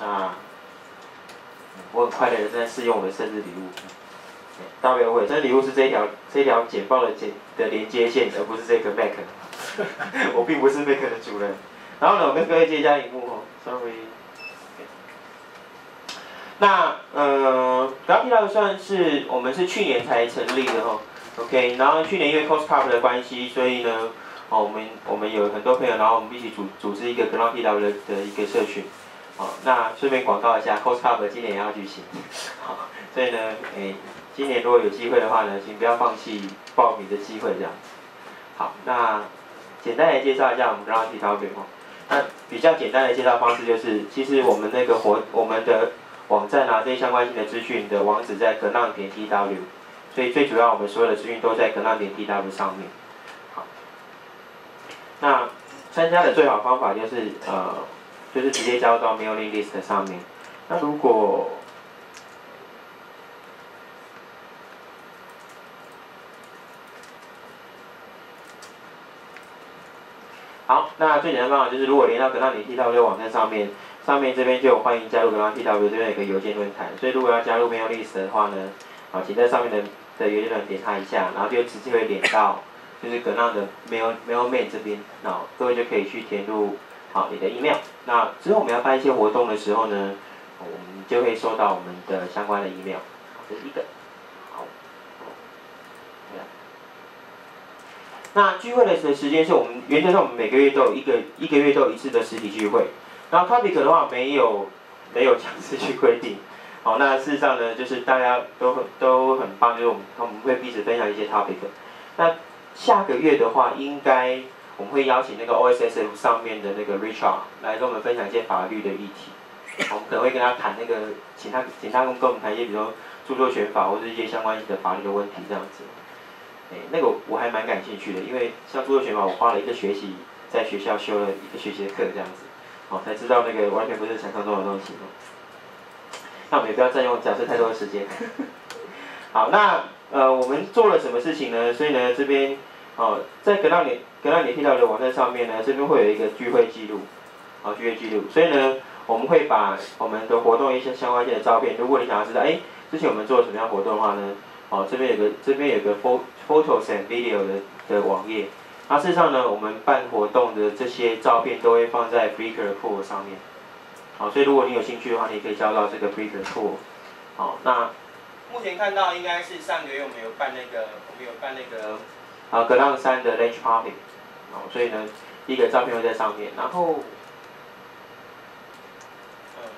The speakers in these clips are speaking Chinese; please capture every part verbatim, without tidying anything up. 啊，我很快的在试用我的生日礼物。大家不要误会，生日礼物是这一条这一条简报的简的连接线，而不是这个 Mac。我并不是 Mac 的主人。然后呢，我跟各位借一下荧幕哦 ，sorry。 那呃，刚提到的算是我们是去年才成立的哈、哦、，OK。然后去年因为 Coscup 的关系，所以呢，哦，我们我们有很多朋友，然后我们一起组组织一个 刚提到的的一个社群，哦，那顺便广告一下 ，Coscup 今年也要举行，好，所以呢，哎，今年如果有机会的话呢，请不要放弃报名的机会，这样子。好，那简单来介绍一下我们 刚提到的哦，那比较简单的介绍方式就是，其实我们那个活我们的 网站啊，这些相关性的资讯的网址在 G L A N 点 T W， 所以最主要我们所有的资讯都在 G L A N 点 T W 上面。好，那参加的最好方法就是呃，就是直接加入到 mailing list 上面。那如果好，那最简单的方法就是如果连到 G L A N 点 T W 网站上面。 上面这边就有欢迎加入 G L A N 点 T W 这边有个邮件论坛，所以如果要加入 mail list 的话呢，啊，请在上面的的邮件论坛点它一下，然后就直接会连到就是 G L A N 的 mail mailman 这边，那各位就可以去填入好你的 email。那之后我们要办一些活动的时候呢，我们就会收到我们的相关的 email。这是一个，好，那聚会的时间是我们原则上我们每个月都有一个一个月都有一次的实体聚会。 然后 topic 的话没有没有强制去规定，好、哦，那事实上呢，就是大家都很都很棒，就是我们我们会彼此分享一些 topic。那下个月的话，应该我们会邀请那个 O S S F 上面的那个 Richard 来跟我们分享一些法律的议题，我们可能会跟他谈那个，请他请他跟跟我们谈一些，比如说著作权法或者一些相关的法律的问题这样子。哎，那个我还蛮感兴趣的，因为像著作权法，我花了一个学期在学校修了一个学期的课这样子。 哦，才知道那个完全不是想象中的东西。那我们也不要占用假设太多的时间。好，那呃，我们做了什么事情呢？所以呢，这边哦，在G L A N 点 T W 的网站上面呢，这边会有一个聚会记录，好、哦，聚会记录。所以呢，我们会把我们的活动一些相关性的照片，如果你想要知道，哎、欸，之前我们做了什么样活动的话呢，哦，这边有个这边有个 photos and video 的的网页。 那、啊、事实上呢，我们办活动的这些照片都会放在 Flickr 的 pool 上面，好，所以如果你有兴趣的话，你可以加到这个 Flickr pool。好，那目前看到应该是上个月我们有办那个，我们有办那个啊格朗山的 lunch party， 好，所以呢，第一个照片会在上面，然后，嗯，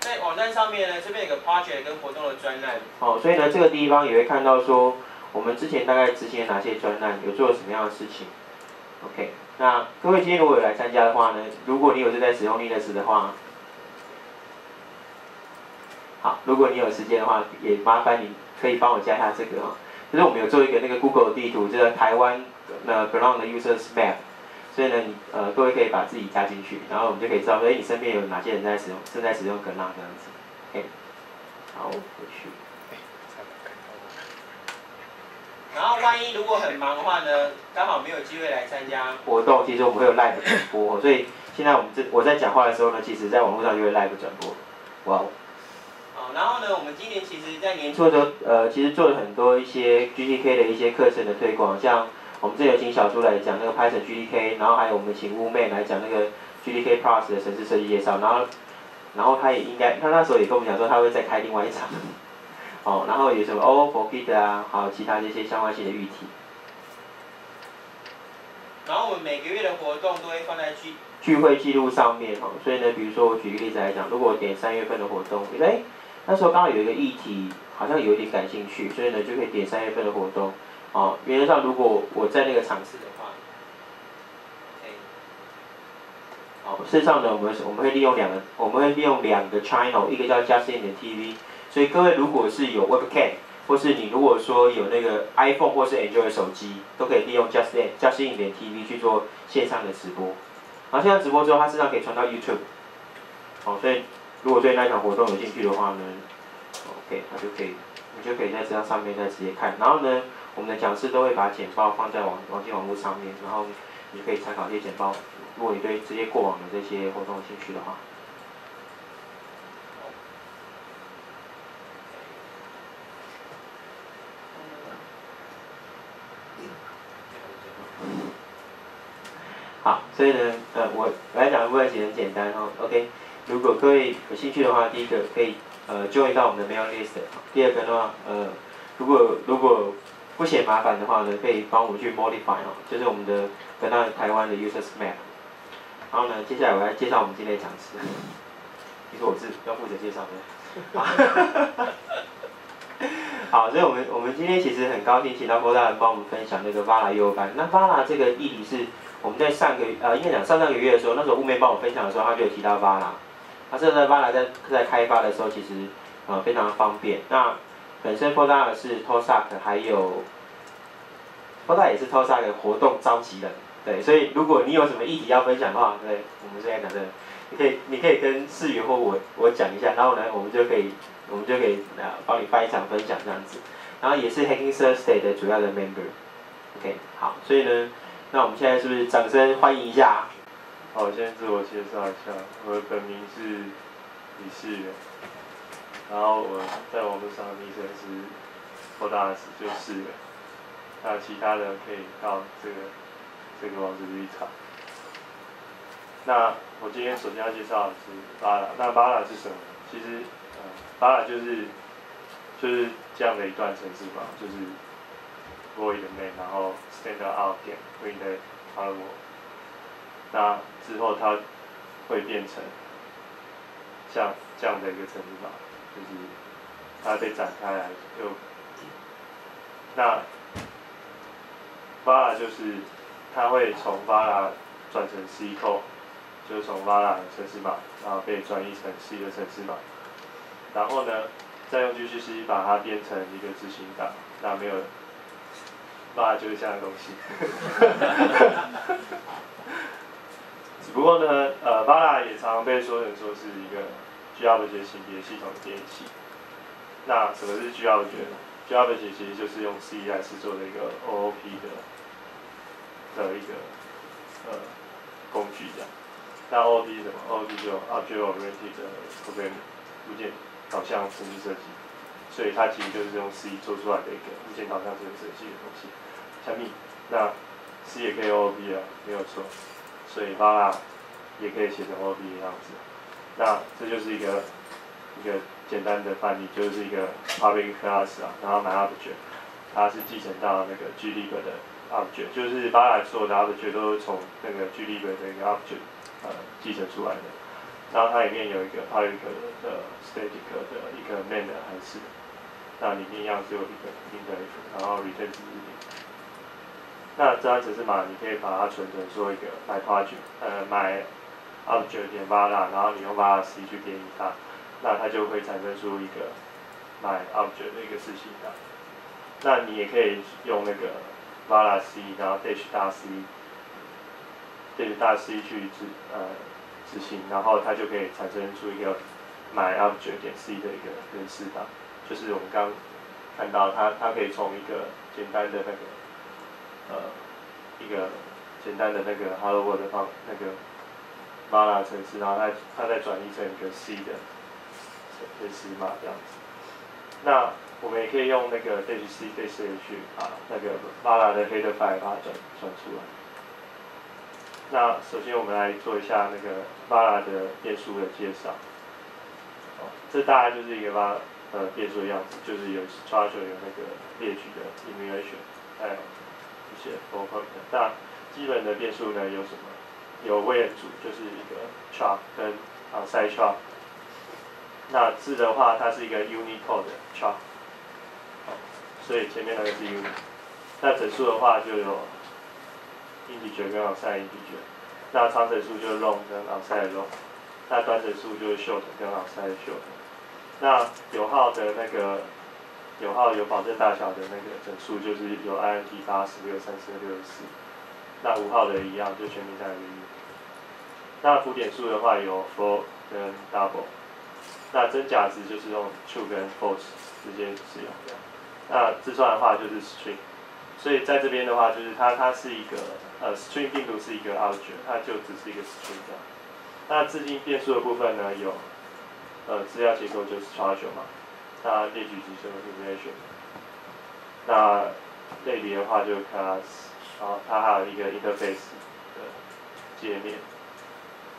在网站上面呢，这边有个 project 跟活动的专栏，好，所以呢，这个地方也会看到说。 我们之前大概执行了哪些专案，有做了什么样的事情 ？OK， 那各位今天如果有来参加的话呢，如果你有正在使用 Linux 的话，好，如果你有时间的话，也麻烦你可以帮我加一下这个哦。就是我们有做一个那个 Google 地图，这个台湾呃 G L A N 的 Users Map， 所以呢，你呃各位可以把自己加进去，然后我们就可以知道，哎，你身边有哪些人在使用，正在使用 G L A N 这样子。OK， 好，回去。 然后万一如果很忙的话呢，刚好没有机会来参加活动，其实我们会有 live 转播，所以现在我们这我在讲话的时候呢，其实在网络上就会 live 转播，哇哦！好，然后呢，我们今年其实在年初的时候，呃，其实做了很多一些 G T K 的一些课程的推广，像我们这有请小猪来讲那个 Python G T K， 然后还有我们请乌妹来讲那个 G T K Plus 的程式设计介绍，然后然后他也应该，他那时候也跟我们讲说他会再开另外一场。 哦，然后有什么 O for Kid 啊，还有其他这些相关性的议题。然后我们每个月的活动都会放在聚聚会记录上面哦，所以呢，比如说我举个例子来讲，如果我点三月份的活动，哎，那时候刚好有一个议题好像有点感兴趣，所以呢就可以点三月份的活动。哦，原则上如果我在那个场次的话，好、哦，事实上呢，我们我们会利用两个，我们会利用两个 channel， 一个叫 Justin 点 T V。 所以各位如果是有 Webcam， 或是你如果说有那个 iPhone 或是 Android 手机，都可以利用 Justin Justin 点 T V 去做线上的直播。然后线上直播之后，它实际上可以传到 YouTube。哦，所以如果对那一场活动有兴趣的话呢 ，OK， 它就可以，你就可以在这上面再直接看。然后呢，我们的讲师都会把简报放在网网际网络上面，然后你就可以参考这些简报。如果你对这些过往的这些活动有兴趣的话，所以呢，呃，我来讲的部分其实很简单哈、哦。OK， 如果各位有兴趣的话，第一个可以呃 join 到我们的 mail list， 第二个的话，呃，如果如果不嫌麻烦的话呢，可以帮我们去 modify 哦，就是我们的跟到台湾的 users map。然后呢，接下来我来介绍我们今天的讲师，你说我是要负责介绍的。好，所以我们我们今天其实很高兴，请到郭大人帮我们分享那个 Vala 幼儿班。那 Vala 这个议题是我们在上个呃，应该讲上上个月的时候，那时候雾妹帮我分享的时候，他就有提到 Vala。他现在 Vala 在在开发的时候，其实呃非常方便。那本身郭大人是 Coscup 还有郭大人也是 Coscup 的活动召集人，对，所以如果你有什么议题要分享的话，对，我们现在讲的，你可以你可以跟世宇或我我讲一下，然后呢，我们就可以。 我们就可以啊帮你办一场分享这样子，然后也是 Hacking Thursday 的主要的 member，OK， 好，所以呢，那我们现在是不是掌声欢迎一下？好，我先自我介绍一下，我的本名是李世元，然后我在网络上的昵称是 Vala， 就世元，那其他的可以到这个这个网址去查。那我今天首先要介绍的是 Vala， 那 Vala 是什么？其实。 Vala 就是就是这样的一段程式嘛，就是 void main， 然后 stand out 点 window variable， 那之后它会变成像这样的一个程式嘛，就是它被展开来就那 Vala 就是它会从 Vala 转成 C code， 就是从 Vala 的程式码，然后被转译成 C 的程式码。 然后呢，再用 G C C 把它变成一个执行档，那没有，那就是这样的东西。只不过呢，呃 ，Vala 也常常被说成说是一个 JavaScript 型别系统的编译器。那什么是 JavaScript？JavaScript 其实就是用 C 来制作的一个 O O P 的的一个呃工具这样。那 O O P 是什么 ？O O P 就 Object Oriented Programming。 物件导向程式设计，所以它其实就是用 C 做出来的一个物件导向程式设计的东西。下面那 C 也可以 O O P 啊，没有错，所以 Vala 也可以写成 O O P 这样子。那这就是一个一个简单的范例，就是一个 public class 啊，然后 my object， 它是继承到那个 glib 的 object， 就是 Vala 所有的 object 都是从那个 glib 的一个 object 呃继承出来的。 然后它里面有一个 public 的 static 的一个 main 的函数，那里面一样只有一个 input， 然后 return 是零。那这样程式码你可以把它存成做一个 my project， 呃 my object 点 Vala， 然后你用 Vala C 去编译它，那它就会产生出一个 my object 的一个事情的。那你也可以用那个 Vala C， 然后 dash 大 C， dash 大 C 去指呃。 执行，然后它就可以产生出一个 my object 点 C 的一个程式档，就是我们刚看到它，它可以从一个简单的那个呃一个简单的那个 hello world 方那个 Vala 程式，然后它它再转译成一个 C 的程式码这样子。那我们也可以用那个 dash C dash H 把那个 Vala 的 header file 把它转转出来。 那首先我们来做一下那个 Vala 的变数的介绍。哦，这大概就是一个 Vala 呃变数的样子，就是有 structure 有那个列举的 emulation， 还有一些 focal。那基本的变数呢有什么？有位组就是一个 char 跟啊 side char。那字的话，它是一个 Unicode 的 char， 所以前面那个是 uni。那整数的话就有。 integer 跟 outside integer， 那长整数就是 long 跟 outside long， 那短整数就是 short 跟 outside short。那有号的那个有号有保证大小的那个整数就是有 int 八十六、三十六、六十四。那无号的一样，就全部在零。那浮点数的话有 float 跟 double， 那真假值就是用 true 跟 false 直接使用的。那自算的话就是 string。 所以在这边的话，就是它它是一个呃 string 并不是一个 object， 它就只是一个 string 这样。那自定变数的部分呢，有呃资料结构就是 structure 嘛，那列举集就是 relation， 那类别的话就是 class， 然后它还有一个 interface 的界面。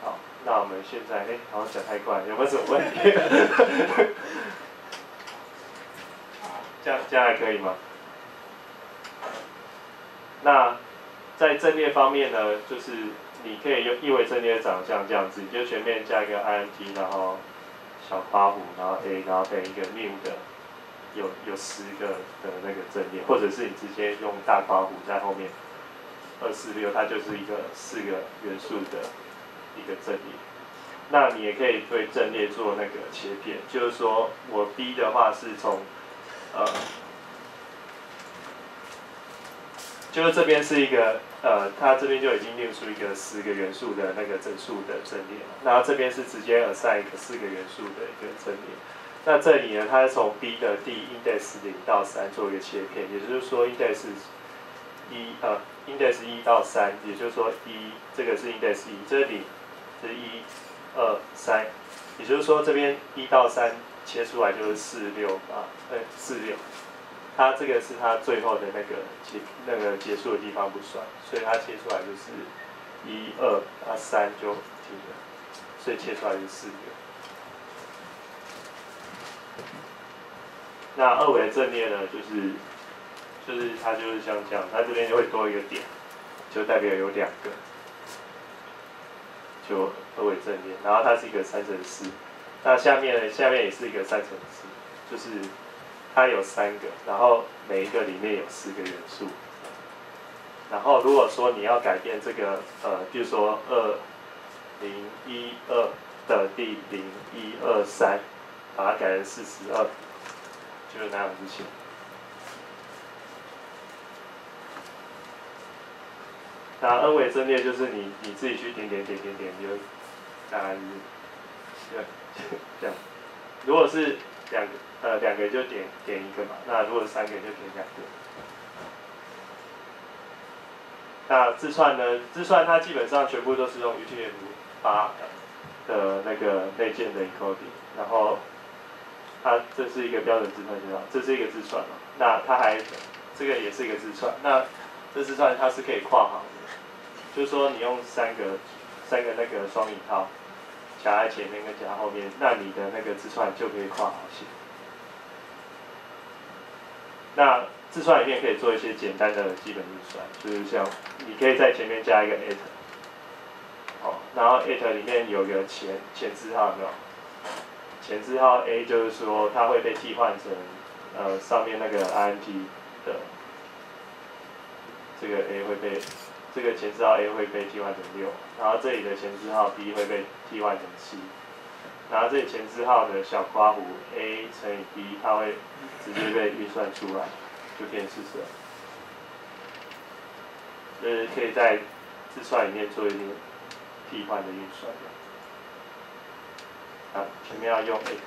好，那我们现在哎，好像讲太快，有没有什么问题？这样这样还可以吗？那在阵列方面呢，就是你可以用一维阵列的长相这样子，你就前面加一个 I M T， 然后小刮胡，然后 A， 然后等一个 new 的。 有有十个的那个阵列，或者是你直接用大刮弧在后面，二四六它就是一个四个元素的一个阵列。那你也可以对阵列做那个切片，就是说我 B 的话是从呃，就是这边是一个呃，它这边就已经列出一个十个元素的那个整数的阵列，那这边是直接 assign 一个四个元素的一个阵列。 那这里呢，它是从 B 的 D index 零到三做一个切片，也就是说 index 一呃 index 一到三，也就是说一这个是 index 一，这里是一二三，也就是说这边一到三切出来就是四六八，呃四六，它这个是它最后的那个结那个结束的地方不算，所以它切出来就是一二啊三就停了，所以切出来是四六。 那二维的阵列呢，就是就是它就是像这样，它这边就会多一个点，就代表有两个，就二维阵列。然后它是一个三乘四，那下面下面也是一个三乘四，就是它有三个，然后每一个里面有四个元素。然后如果说你要改变这个呃，比如说二零一二的第零一二三，把它改成四十二。 就是那样的事情。那二维阵列就是你你自己去点点点点点，就大概是对这样。如果是两个呃两个就点点一个嘛，那如果三个就点两个。那自串呢？自串它基本上全部都是用 U T F 八的那个内建的 encoding， 然后。 它这是一个标准字串信号，这是一个字串嘛？那它还这个也是一个字串，那这字串它是可以跨行的，就是说你用三个三个那个双引号夹在前面跟夹后面，那你的那个字串就可以跨行写。那字串里面可以做一些简单的基本运算，就是像你可以在前面加一个 at， 好，然后 at 里面有个前前字号有没有？ 前置号 A 就是说，它会被替换成呃上面那个 I M T 的这个 A 会被这个前置号 A 会被替换成六，然后这里的前置号 B 会被替换成七，然后这里前置号的小括弧 A 乘以 B 它会直接被运算出来，就变四十二。就是可以在字串里面做一点替换的运算。 啊，前面要用 at，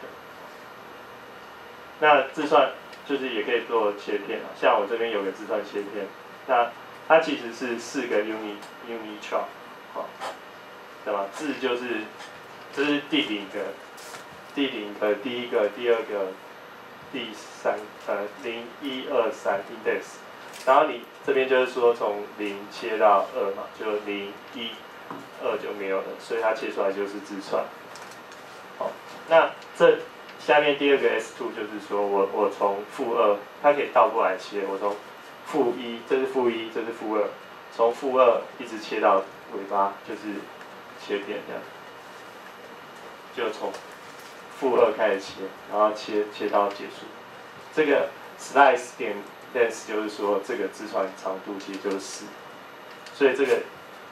那自串就是也可以做切片啊，像我这边有个自串切片，那它其实是四个 uni uni chop， 好，对吧？字就是这、就是第零个，第零个第一个第二个第三呃零一二三 index， 然后你这边就是说从零切到二嘛，就零一二就没有了，所以它切出来就是自串。 好，那这下面第二个 S 二 就是说我我从负二，它可以倒过来切，我从负一，这是负一，这是负二，从负二一直切到尾巴，就是切片这样，就从负二开始切，然后切切到结束。这个 slice 点 length 就是说这个字串长度其实就是四，所以这个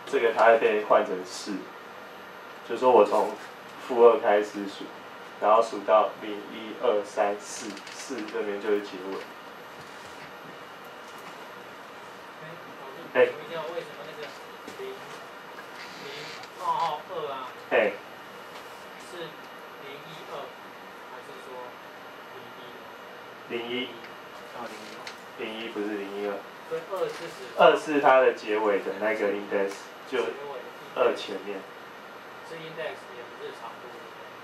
这个它会被换成四，就是说我从 负二开始数，然后数到零一二三四四这边就是结尾。哎，我问一下，为什么那个零零冒号二啊？哎，是零一二还是说零一？零一。哦，零一。零一不是零一二。对，二是指。二是它的结尾的那个 index， 就二前面。是 index 也不是长度。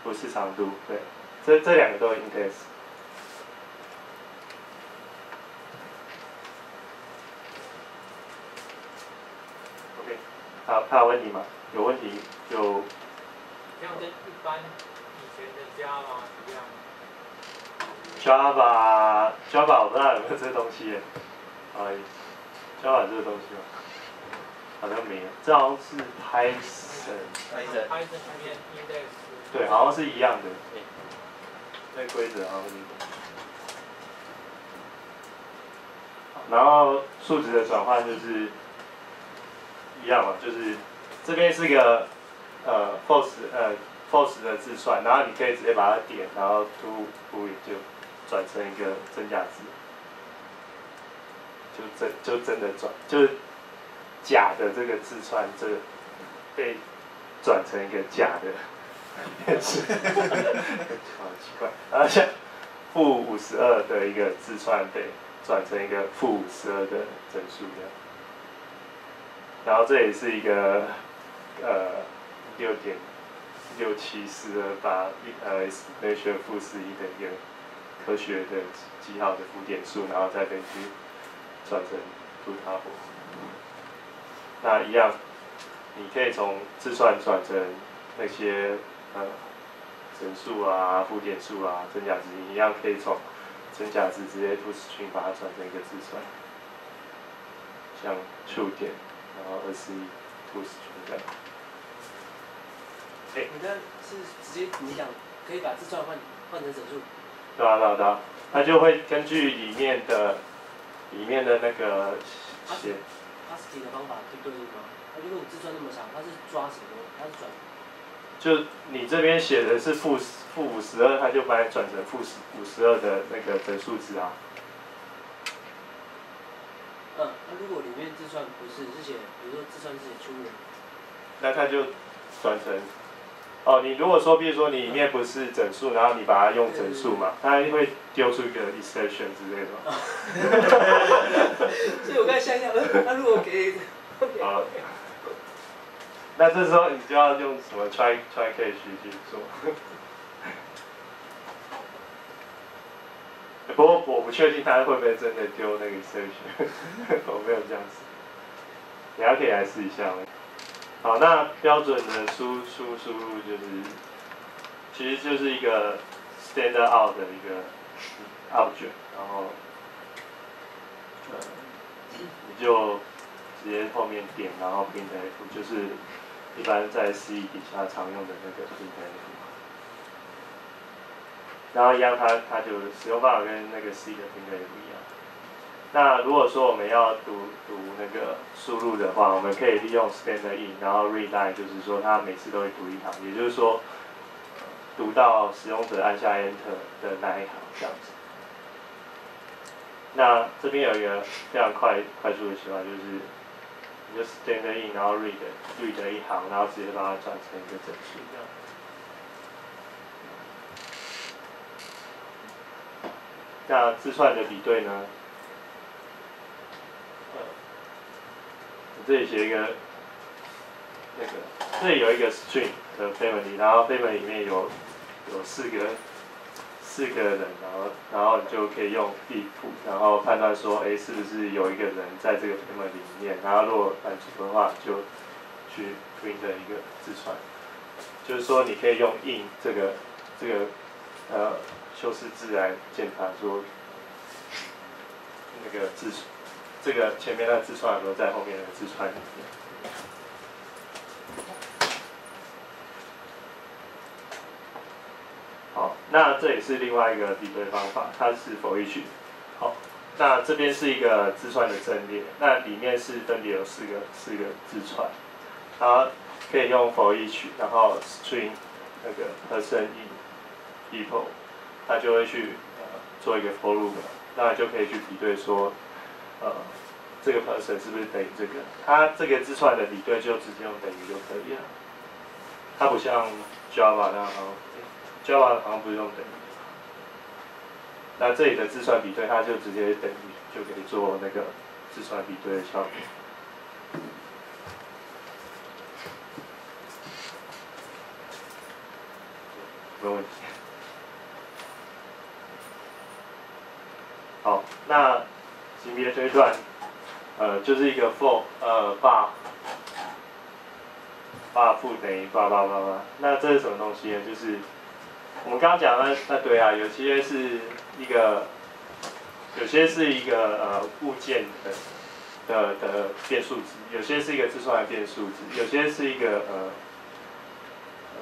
不是长度，对，这这两个都是 index。OK， 好，还有问题吗？有问题就。这样跟一般以前的 Java 一样。Java Java 我不知道有没有这东西耶，哎 ，Java 这个东西吗？好像没有，这好像是 Python。Python。Python 里面 index。对，好像是一样的。那规则好像是一样。 然后数值的转换就是一样嘛，就是这边是个呃 false 呃 false 的字串，然后你可以直接把它点，然后 to boolean 就转成一个真假值，就真就真的转，就是假的这个字串这个被转成一个假的，好奇怪，而且负五十二的一个字串被。 转成一个负十二的整数的，然后这也是一个呃六点六七四二八呃 measure 负四一的一个科学的记号的浮点数，然后再被去转成 Plutarchus。那一样，你可以从自算转成那些呃整数啊、浮点数啊、真假值，你一样可以从。 真假值直接 to string 把它转成一个字串，像数点，然后二十一 to string 这样。哎、欸，你这是直接你想可以把字串换换成整数？对啊，对啊，对啊，它就会根据里面的里面的那个写 ASCII 的方法去对应吗？它如果你字串那么长，它是抓什么？它是转？就你这边写的是负十。 负五十二，它就把它转成负十五十二的那个整数值啊。嗯，那、啊、如果里面自算不是是写，比如说自算是写出人，那它就转成哦。你如果说，比如说你里面不是整数，然后你把它用整数嘛，它会丢出一个 exception 之类的嘛。所以我刚想一下，那、啊、如果给好，那这时候你就要用什么 try try catch 去做。不过我不确定他会不会真的丢那个 exception， 我没有这样子，你还可以来试一下。好，那标准的输出输入就是，其实就是一个 stand out 的一个 object， 然后，呃，你就直接后面点，然后 print f， 就是一般在 C 底下常用的那个 print f。 然后一样它，它它就使用方法跟那个 C 的拼写也不一样。那如果说我们要读读那个输入的话，我们可以利用 stand in， 然后 read line， 就是说它每次都会读一行，也就是说读到使用者按下 enter 的那一行这样子。那这边有一个非常快快速的习惯，就是你就 stand in， 然后 read read 一行，然后直接把它转成一个整数这样。 那字串的比对呢？呃，我这里写一个那个，这里有一个 string 的 family， 然后 family 里面有有四个四个人，然后然后你就可以用 if， 然后判断说，哎，是不是有一个人在这个 family 里面？然后如果满足的话，就去 print 一个字串，就是说你可以用 in 这个这个呃。 修饰字来检查说，那个字，这个前面的字串有没有在后面的字串里面？好，那这也是另外一个比对方法，它是for each。好，那这边是一个字串的阵列，那里面是分别有四个四个字串，然后可以用for each， 然后 string 那个 person in people。 它就会去、呃、做一个 for loop， 那就可以去比对说，呃，这个 person 是不是等于这个？它这个字串的比对就直接用等于就可以了。它不像 Java 那样 ，Java 好像不是用等于。那这里的字串比对，它就直接等于就可以做那个字串比对的效果。没问题。 好，那级别推断，呃，就是一个 for 呃 bar 八负等于八八八八。那这是什么东西呢？就是我们刚刚讲的那那对啊，有些是一个，有些是一个呃物件的的的变数值，有些是一个自算的变数值，有些是一个呃呃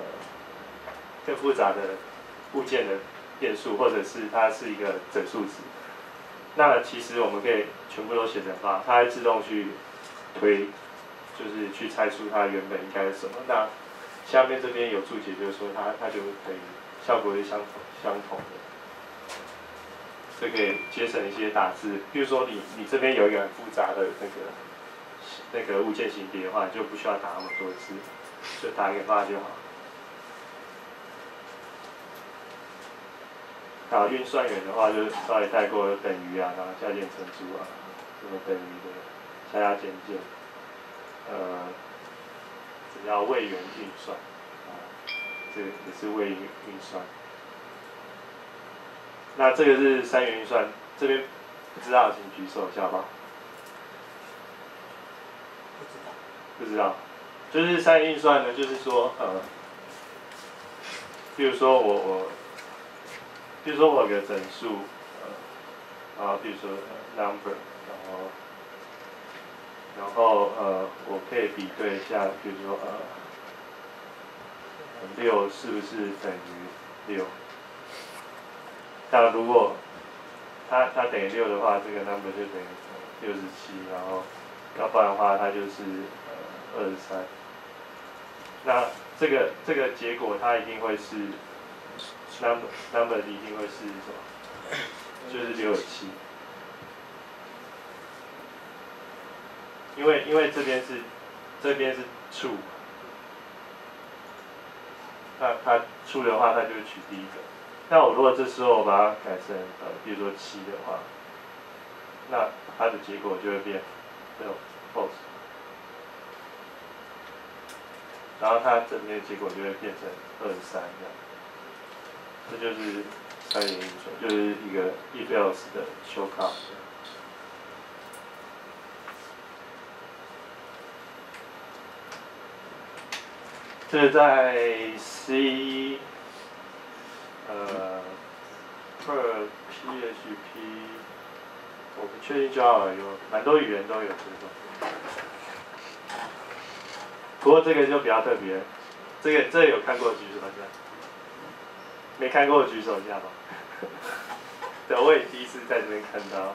更复杂的物件的变数，或者是它是一个整数值。那其实我们可以全部都写成八，它会自动去推。 就是去猜出它原本应该是什么。那下面这边有注解，就是说它它就可以效果是相同相同的，这可以节省一些打字。比如说你你这边有一个很复杂的那个那个物件型别的话，你就不需要打那么多字，就打一个八就好。打运算员的话，就是稍微带过等于啊，然后加减乘除啊，什么等于的，加加减减。 呃，只要位元运算，啊，这也是位元运算。那这个是三元运算，这边不知道请举手一下吧。不知道。不知道，就是三元运算呢，就是说呃，比如说我我，比如说我有个整数，呃，啊，比如说 number， 然后。 然后呃，我可以比对一下，比如说呃，六是不是等于六？那如果它它等于六的话，这个 number 就等于六十七，然后要不然的话，它就是呃二十三。那这个这个结果它一定会是 number number 一定会是什么？就是六十七。 因为因为这边是这边是 true， 那它 true 的话，它就取第一个。那我如果这时候我把它改成呃，比如说七的话，那它的结果就会变 false， 然后它这边的结果就会变成二十三这样。这就是三元运算，就是一个 if else 的 shortcut。 这在 C， 呃 ，per P H P， 我不确定 Java 有蛮多语言都有这种，不过这个就比较特别，这个这个有看过举手一下，没看过举手一下吧。对，我也第一次在这边看到，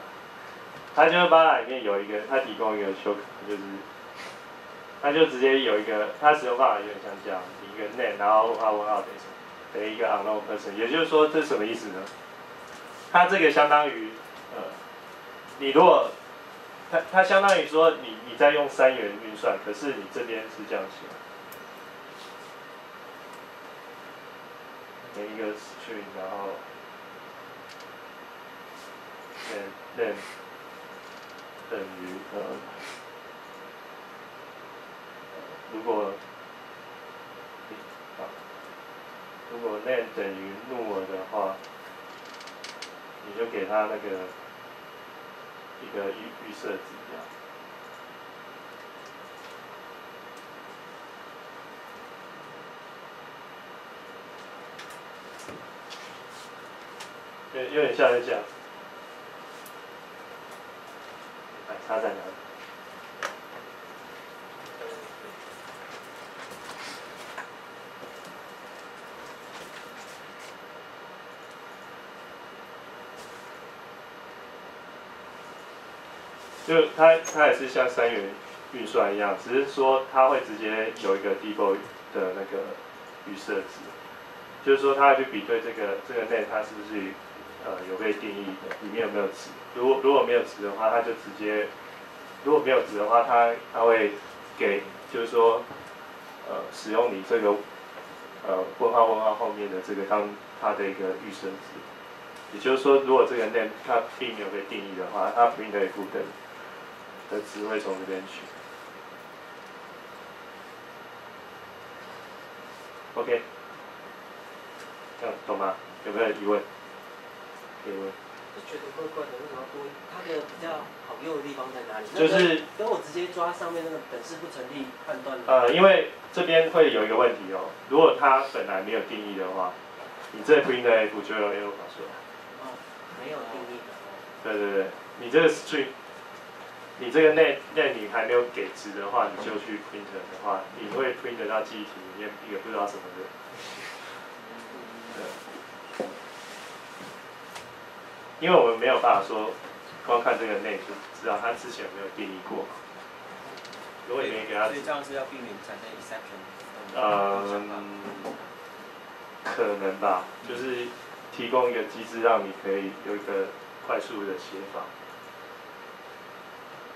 它就是Vala里面有一个，它提供一个 shortcut 就是。 它就直接有一个，它使用方法有点像这样，一个 net， 然后啊问号等于等于一个 unknown person， 也就是说这是什么意思呢？它这个相当于，呃，你如果，它它相当于说你你在用三元运算，可是你这边是这样写，每一个 string， 然后 ，then then 等于呃。 如果，如果 net 等于 null 的话，你就给它那个一个预预设值这样。有有点像是这样。哎，差在哪里？ 就它，它也是像三元运算一样，只是说它会直接有一个 default 的那个预设值，就是说它要去比对这个这个 net 它是不是呃有被定义的，里面有没有值？如果如果没有值的话，它就直接；如果没有值的话，它它会给，就是说呃使用你这个呃问号问号后面的这个当它的一个预设值。也就是说，如果这个 net 它并没有被定义的话，它 print 一部分。 的值会从这边取。OK， 这样懂吗？有没有疑问？可以问。就觉得怪怪的，为什么要多？它的比较好用的地方在哪里？就是跟我直接抓上面那个本是不成立判断。呃，因为这边会有一个问题哦，如果它本来没有定义的话，你这 print 的 f 就有 error 跑出来。哦，没有定义的。对对对，你这个 string， 你这个 net net 你还没有给值的话，你就去 print 的话，你会 print 到记忆体里面一个不知道什么的。对。 因为我们没有办法说，光看这个内就知道它之前有没有定义过。如果你没给它，所以这样是要避免产生 exception。嗯，可能吧，就是提供一个机制，让你可以有一个快速的写法。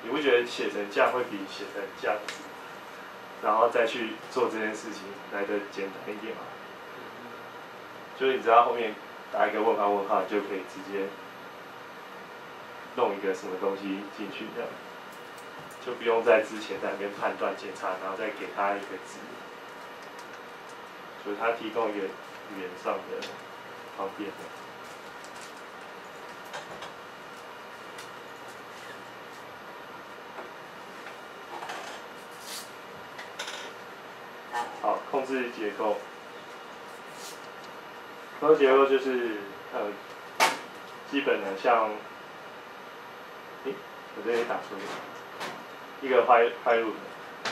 你不觉得写成这样会比写成这样子，然后再去做这件事情来的简单一点吗？就是你知道后面打一个问号问号，你就可以直接。 弄一个什么东西进去这样，就不用在之前在那边判断检查，然后再给他一个值，就是他提供一个语言上的方便。好，控制结构，控制结构就是呃，基本的像。 我这里打出一个坏坏入，我、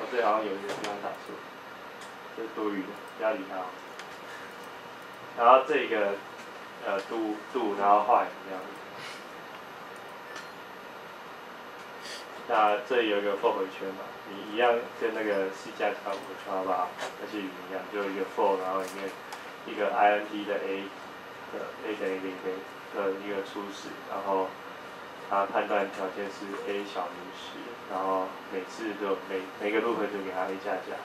哦、这里好像有一个地方打出，这是多余的，不要理它。然后这个呃 do do 然后坏这样。那这里有一个 for 回圈嘛，你一样跟那个 C 加加五加八那些语一样，就一个 for 然后里面一个 int 的 a 的 a 等于零 a。 的一个初始，然后它判断条件是 a 小于十，然后每次就每每个 loop 就给它 a 加加。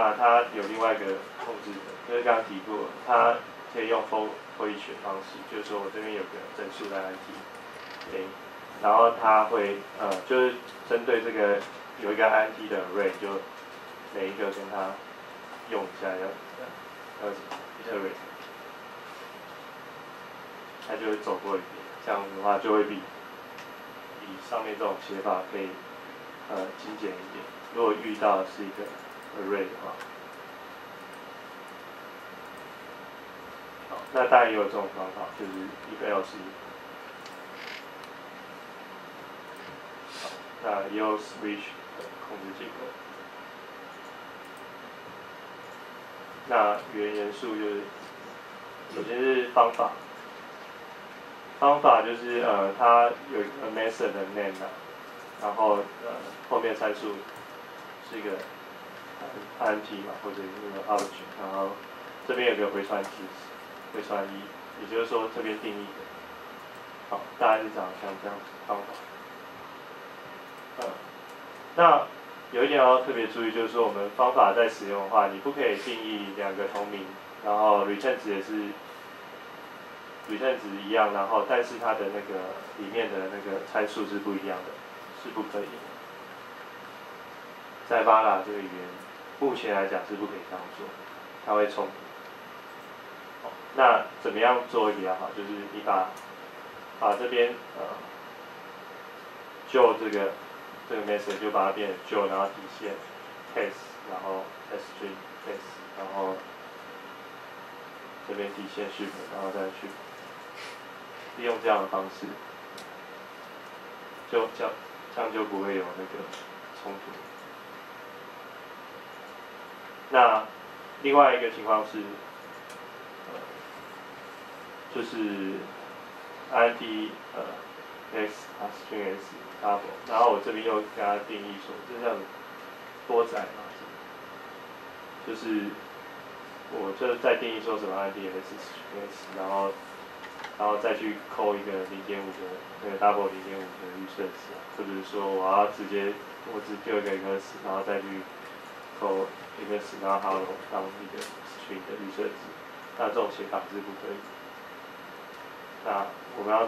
啊，它有另外一个控制的，就是刚刚提过，它可以用 for each 方式，就是说我这边有个整数来提 a， 然后它会呃就是针对这个有一个 int 的 array， 就每一个跟它用一下要呃 iterate。 它就会走过一遍，这样的话就会比比上面这种写法可以呃精简一点。如果遇到的是一个 array 的话，好，那当然也有这种方法，就是一个 else， 好，那也有 switch 的控制结构。那语言元素就是，首先是方法。 方法就是呃，它有一个 method 的 name 啊，然后呃后面参数是一个 int 嘛，或者那个 object， 然后这边有个回传值，回传一，也就是说这边定义的，好，大概是长像这样方法。呃，那有一点要特别注意，就是说我们方法在使用的话，你不可以定义两个同名，然后 return 值也是。 return 值一样，然后但是它的那个里面的那个参数是不一样的，是不可以的。在 Vala 这个语言，目前来讲是不可以这样做，它会冲突。那怎么样做比较好？就是你把把这边呃，就这个这个 method 就把它变成就，然后底线 case， 然后 string case， 然后这边底线 shift， 然后再 shift。 利用这样的方式，就这样，这样就不会有那个冲突。那另外一个情况是，呃，就是 int 呃 x 啊 string s double， 然后我这边又给它定义说，就这样多载嘛，就是我就再定义说什么 int s string s， 然后。 然后再去扣一个 零点五 的那个 double 零点五 的预设值，或者是说我要直接我只丢一个 x， 然后再去扣 x， 然后 hello 当一个 string 的预设值，那这种写法是不可以。那我们要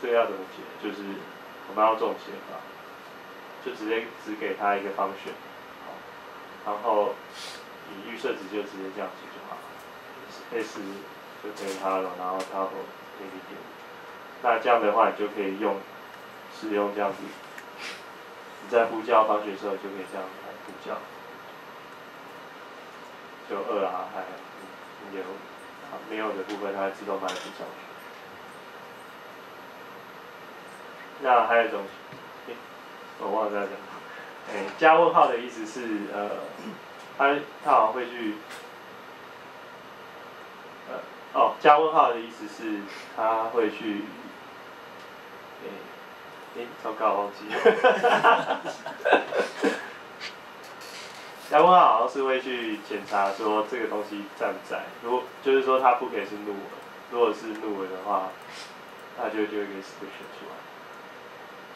这个要怎么解？就是我们要这种写法，就直接只给它一个function，然后你预设值就直接这样子就好了。S 就可以 Hello， 然后 Double 可以点。那这样的话，你就可以用使用这样子，你在呼叫方式的时候就可以这样来呼叫。就二啊，还有没有的部分，它会自动把它呼叫。那还有一种，欸、我忘了在讲，哎、欸，加问号的意思是呃，它它好像会去。 哦，加问号的意思是他会去，诶、欸，诶、欸，糟糕，忘记了。加问号好像是会去检查说这个东西在不在，如果就是说它不可以是怒文，如果是怒文的话，那就就一个 description 出来，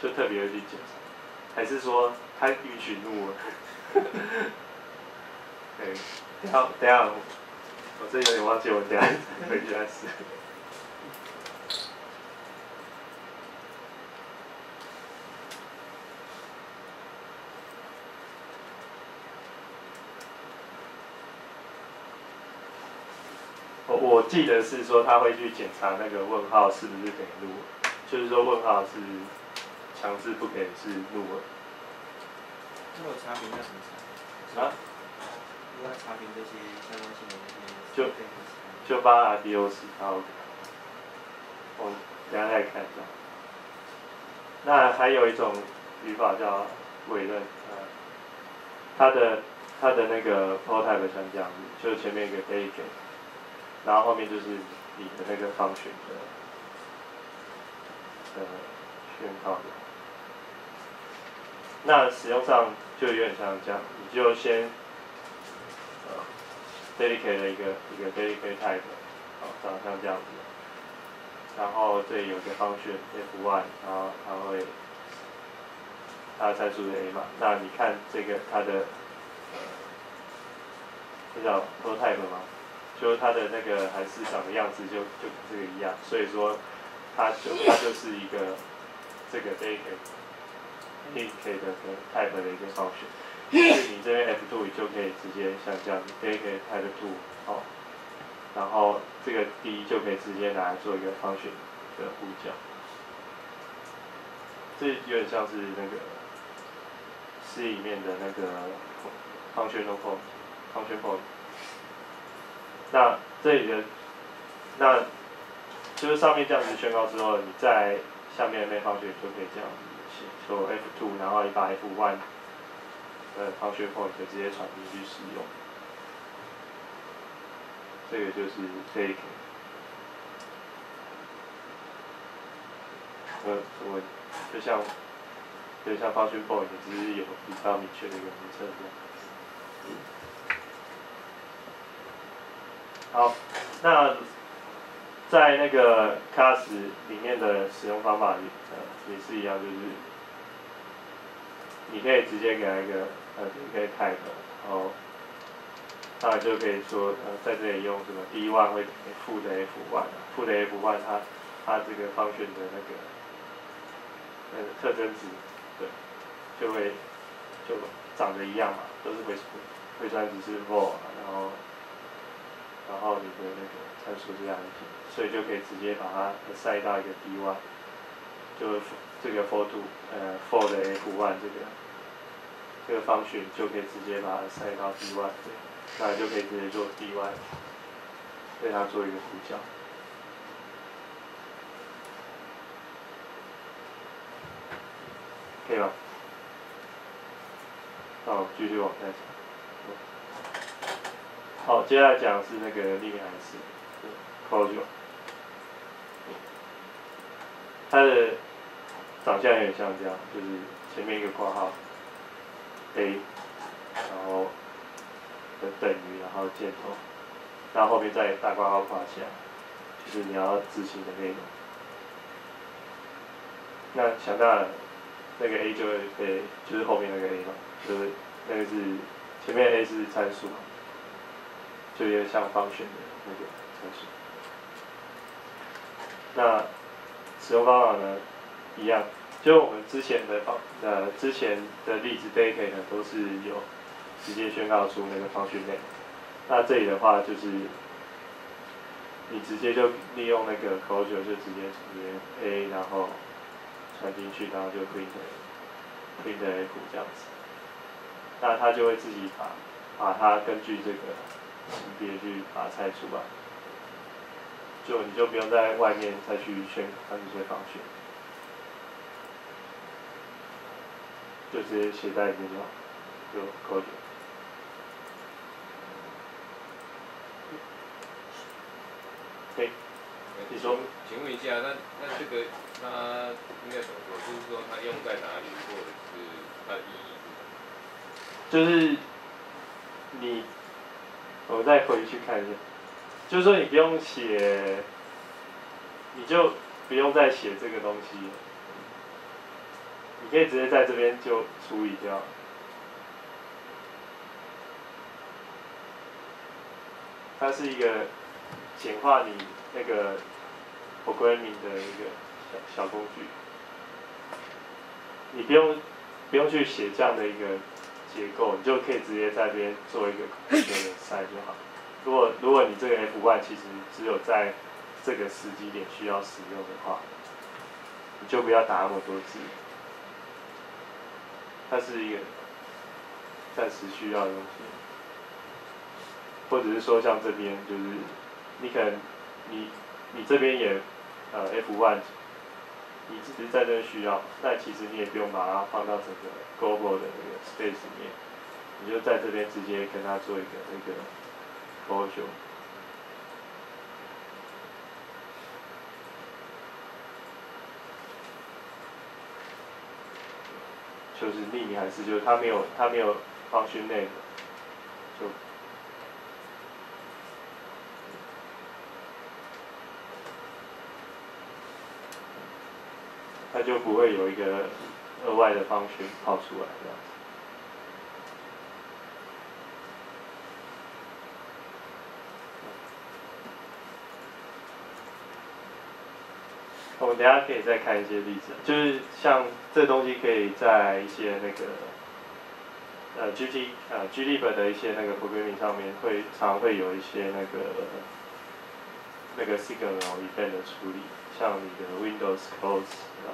就特别会去检查，还是说它允许怒文？哎，等下等下。 我这有点忘记，我等下回去再试。我我记得是说他会去检查那个问号是不是可以入，就是说问号是强制不可以是入文。那我查评要怎么查？啊？我要查评这些相关性的。 就就把 R D O C 好，我等下再看一下。那还有一种语法叫委任，呃，它的它的那个 prototype 像这样子，就前面一个 delegate， 然后后面就是你的那个function的呃讯号的。那使用上就有点像这样，你就先。 dedicate 的一个一个 dedicate type， 好，长像这样子。然后这里有个 function f one， 然后它会，它的参数是 a 嘛？那你看这个它的，这叫 prototype 吗？就是它的那个函数长的样子就就跟这个一样，所以说它就它就是一个这个 dedicate dedicate 的 type 的一个 function。 所以你这边 F 二 你就可以直接像这样，你可以可以 type 二， 好、哦，然后这个 D 就可以直接拿来做一个 function 的呼叫，这有点像是那个 C 里面的那个 functional point function point。那这里的那就是上面这样子宣告之后，你在下面的 main function 就可以这样写，说 F 二， 然后你把 F 一。 呃 ，function point 直接传进去使用，这个就是 take。呃，我就像就像 function point 只是有比较明确的一个名称这样。好，那在那个 class 里面的使用方法也呃也是一样，就是。 你可以直接给它一个呃，你可以 type， 然后，那就可以说呃，在这里用什么 D 一 会负的 F 一， 负的 F 一 它它这个function的那个呃特征值，对，就会就长得一样嘛，都是回回传值是 vol， 然后然后你的那个参数是这样子，所以就可以直接把它塞到一个 D 一， 就这个 for two 呃 for 的 F 一 这个。 这个方选就可以直接把它塞到 D 一， 那就可以直接做 D 一， 对它做一个呼叫。可以吗？那我继续往下讲。好，接下来讲的是那个匿名函数 ，closure。它的长相有点像这样，就是前面一个括号。 A， 然后等于，然后箭头，然后后面再大括号括下，就是你要执行的内容。那想当然，那个 A 就会被，就是后面那个 A 嘛，就是那个是前面 A 是参数嘛，就有点像function的那个参数。那使用方法呢，一样。 就我们之前的呃之前的例子 ，dedicate 呢都是有直接宣告出那个function name。那这里的话就是你直接就利用那个 closure 就直接直接 A， 然后传进去，然后就 print print F 这样子，那它就会自己把把它根据这个识别去把它拆出来，就你就不用在外面再去宣传这些方式，就直接携带进去就 closure。 你说，请问一下，那那这个它应该怎么说？就是说它用在哪里，或者是它的意义是什么？就是你，我再回去看一下，就是说你不用写，你就不用再写这个东西，你可以直接在这边就处理掉。 它是一个简化你那个 programming 的一个小小工具，你不用不用去写这样的一个结构，你就可以直接在这边做一个一个筛就好。如果如果你这个 F 一 其实只有在这个时机点需要使用的话，你就不要打那么多字。它是一个暂时需要的东西。 或者是说像这边就是，你可能你你这边也呃 F 一， 你只是在这需要，但其实你也不用把它放到整个 global 的那个 space 里面，你就在这边直接跟它做一个那个 closure。就是匿名还是就是它没有它没有function name， 就。 它就不会有一个额外的方群跑出来这样子。我们等一下可以再看一些例子，就是像这东西可以在一些那个呃 G T 呃 G Lib 的一些那个 programming 上面会常会有一些那个那个 signal event 的处理。 像你的 Windows close， 呃，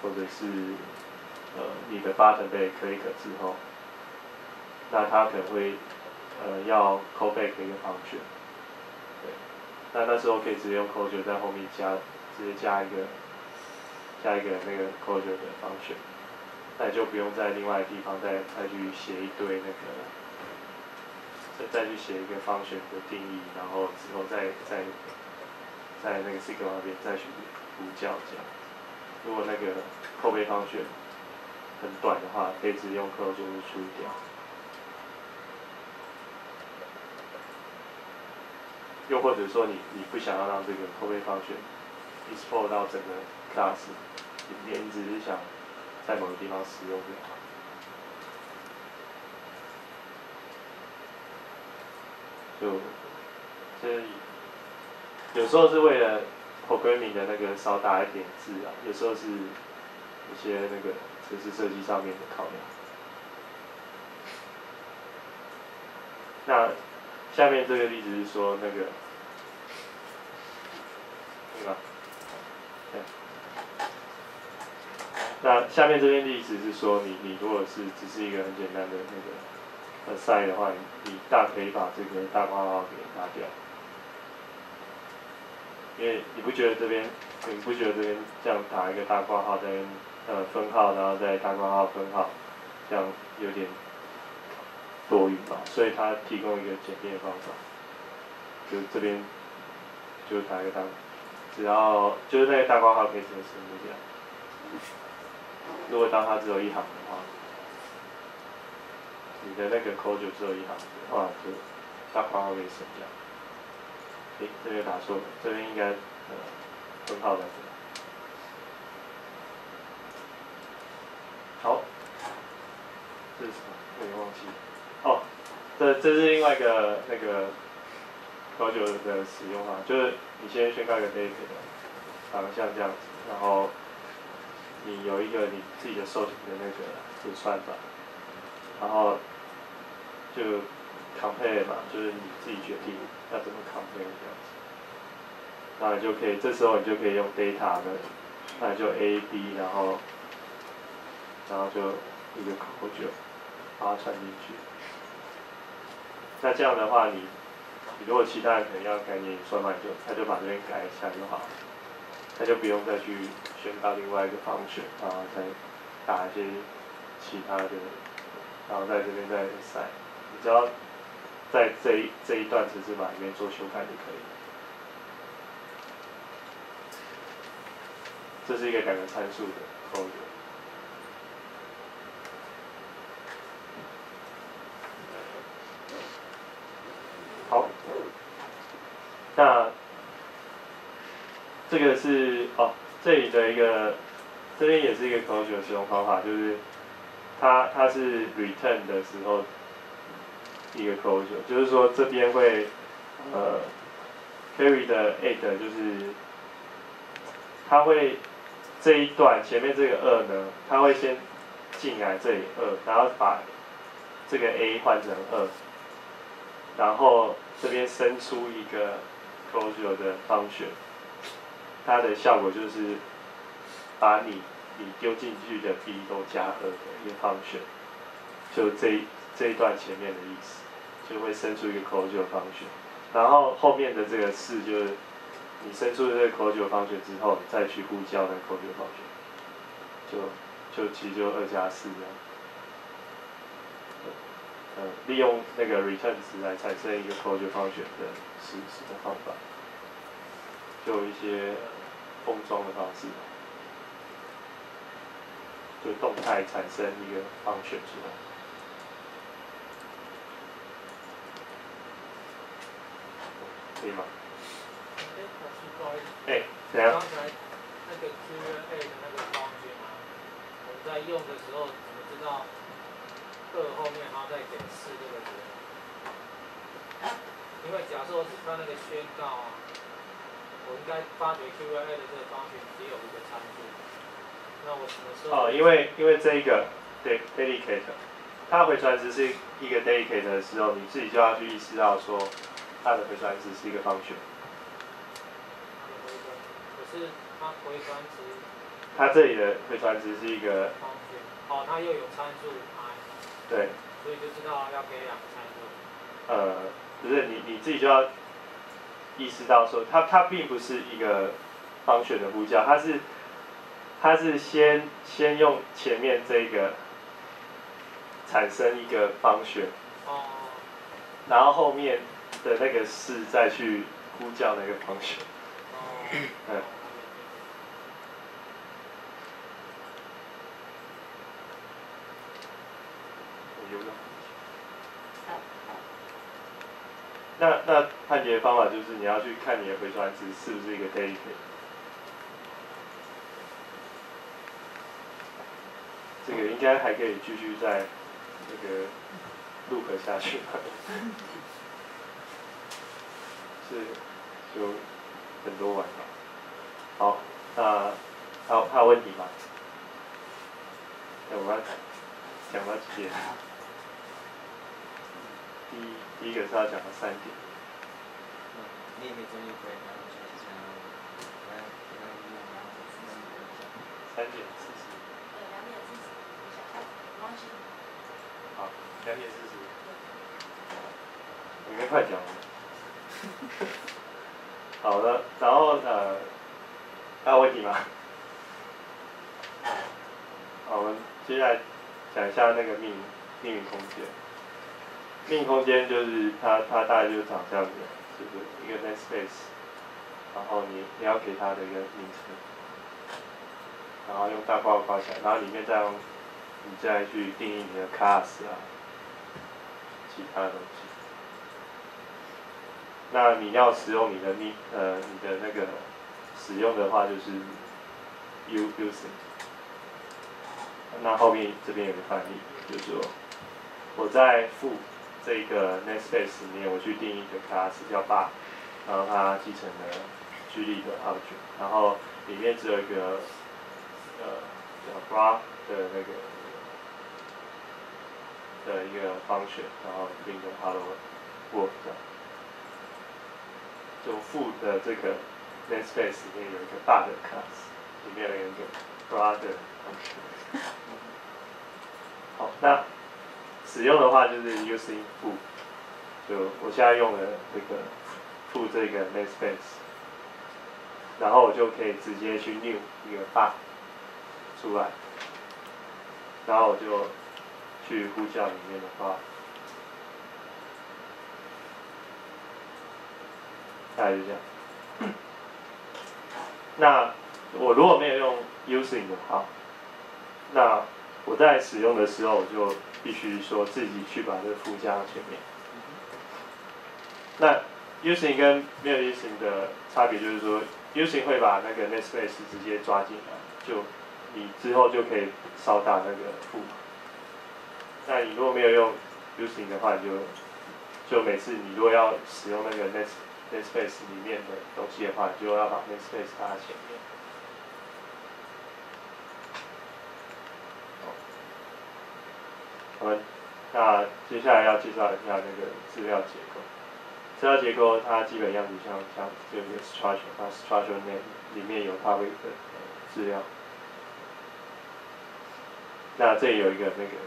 或者是呃你的 button 被 click 之后，那它可能会呃要 call back 一个 function， 对，那那时候可以直接用 closure 在后面加，直接加一个加一个那个 closure 的 function， 那你就不用在另外的地方再再去写一堆那个，再再去写一个 function 的定义，然后之后再再。 在那个 signal 那边再去补叫这样，如果那个后备方选很短的话，可以直接用 closure 去处理掉。又或者说你你不想要让这个后备方选 export 到整个 class 里面，你只是想在某个地方使用就好。 就这。 有时候是为了 programming 的那个少打一点字啊，有时候是一些那个程式设计上面的考量。那下面这个例子是说那个，对吧？对。那下面这边例子是说你，你你如果是只是一个很简单的那个 assign 的话，你大可以把这个大括号给拿掉。 因为你不觉得这边，你不觉得这边这样打一个大括号，再呃分号，然后再大括号分号，这样有点多余吧？所以它提供一个简便的方法，就这边就打一个大，只要就是那个大括号可以直接生出来。如果当它只有一行的话，你的那个 closure 只有一行的话，就大括号可以省掉。 欸、这边打错了，这边应该呃分号的。好，这是什么？我也忘记了。哦，这这是另外一个那个closure的使用啊，就是你先宣告一个 data， 长得像这样子，然后你有一个你自己的授权的那个演算法，然后就 compare 嘛，就是你自己决定。 要怎么 compare 这样子？那你就可以，这时候你就可以用 data 的，那你就 A B， 然后，然后就一个口诀，把它传进去。那这样的话你，你你如果其他人可能要改你算法，你就他就把这边改一下就好了，他就不用再去宣告另外一个function，然后再打一些其他的，然后在这边再塞，你只要在这一这一段程式码里面做修改就可以了。 这是一个改变参数的工具。好，那这个是哦，这里的一个，这边也是一个工具的使用方法，就是它它是 return 的时候一个工具，就是说这边会呃 carry 的 add 就是它会。 这一段前面这个二呢，它会先进来这里二，然后把这个 A 换成二，然后这边生出一个 closure 的 function， 它的效果就是把你你丢进去的 B 都加二的一个 function， 就这这一段前面的意思，就会生出一个 closure function， 然后后面的这个四就是。 你生出这个 closure function之后，你再去呼叫那 closure function， 就就其实就二加四这样。呃，利用那个 return 值来产生一个 closure function 的实施的方法，就有一些封装的方式，就动态产生一个 function 出来。 可以吗？ 哎，怎样？刚才那个 Q A 的那个方式啊，我们在用的时候怎么知道二后面然后再给四这个值？因为假设我只看那个宣告啊，我应该发觉 Q A 的这个方式只有一个参数，那我什么时候？哦，因为因为这一个对 delegate， 它回传值是一个 delegate 的时候，你自己就要去意识到说它的回传值是一个方程。 是它回传值，它这里的回传值是一个，哦，它又有参数 i， 对，所以就知道要给两个参数。呃，不是你你自己就要意识到说，它它并不是一个function的呼叫，它是它是先先用前面这个产生一个function，哦，然后后面的那个是再去呼叫那个function，嗯。 那那判别方法就是你要去看你的回传值是不是一个 delegate。这个应该还可以继续再那个 loop 下去吧。是有很多玩法。好，那还有还有问题吗？那我们讲到几点？ 第一个是要讲的三点。三点四十。好，两点四十。应该快讲了。好了，然后呃，还有问题吗？好，我们接下来讲一下那个命命运空间。 命空间就是它，它大概就是长这样子，就是一个 net space， 然后你你要给它的一个名称，然后用大括号括起来，然后里面再用你再去定义你的 class 啊，其他的东西。那你要使用你的命呃你的那个使用的话就是 u using， 那后面这边有个范例，就是说我在负 这个 net space 里面，我去定义一个 class 叫 bar， 然后它继承了 glib 的 object， 然后里面只有一个呃叫 bar 的那个的一个 function， 然后另一个 hello world 的，就负的这个 Planespace 里面有一个 bug class， 里面有一个 brother function。好，那使用的话就是 using foo， 就我现在用了这个 foo 这个 Planespace， 然后我就可以直接去 new 一个 bug 出来，然后我就去呼叫里面的话。 大概就这样。那我如果没有用 using 的话，那我在使用的时候，我就必须说自己去把这个附加到前面。那 using 跟没有 using 的差别就是说 ，using 会把那个 namespace 直接抓进来，就你之后就可以扫打那个负。那你如果没有用 using 的话，就就每次你如果要使用那个 n a m e s namespace 里面的东西的话，你就要把 namespace 放在前面。好，那接下来要介绍一下那个资料结构。资料结构它基本样子像像这个 structure， 它 structure name 里面有它的资料。那这里有一个那个，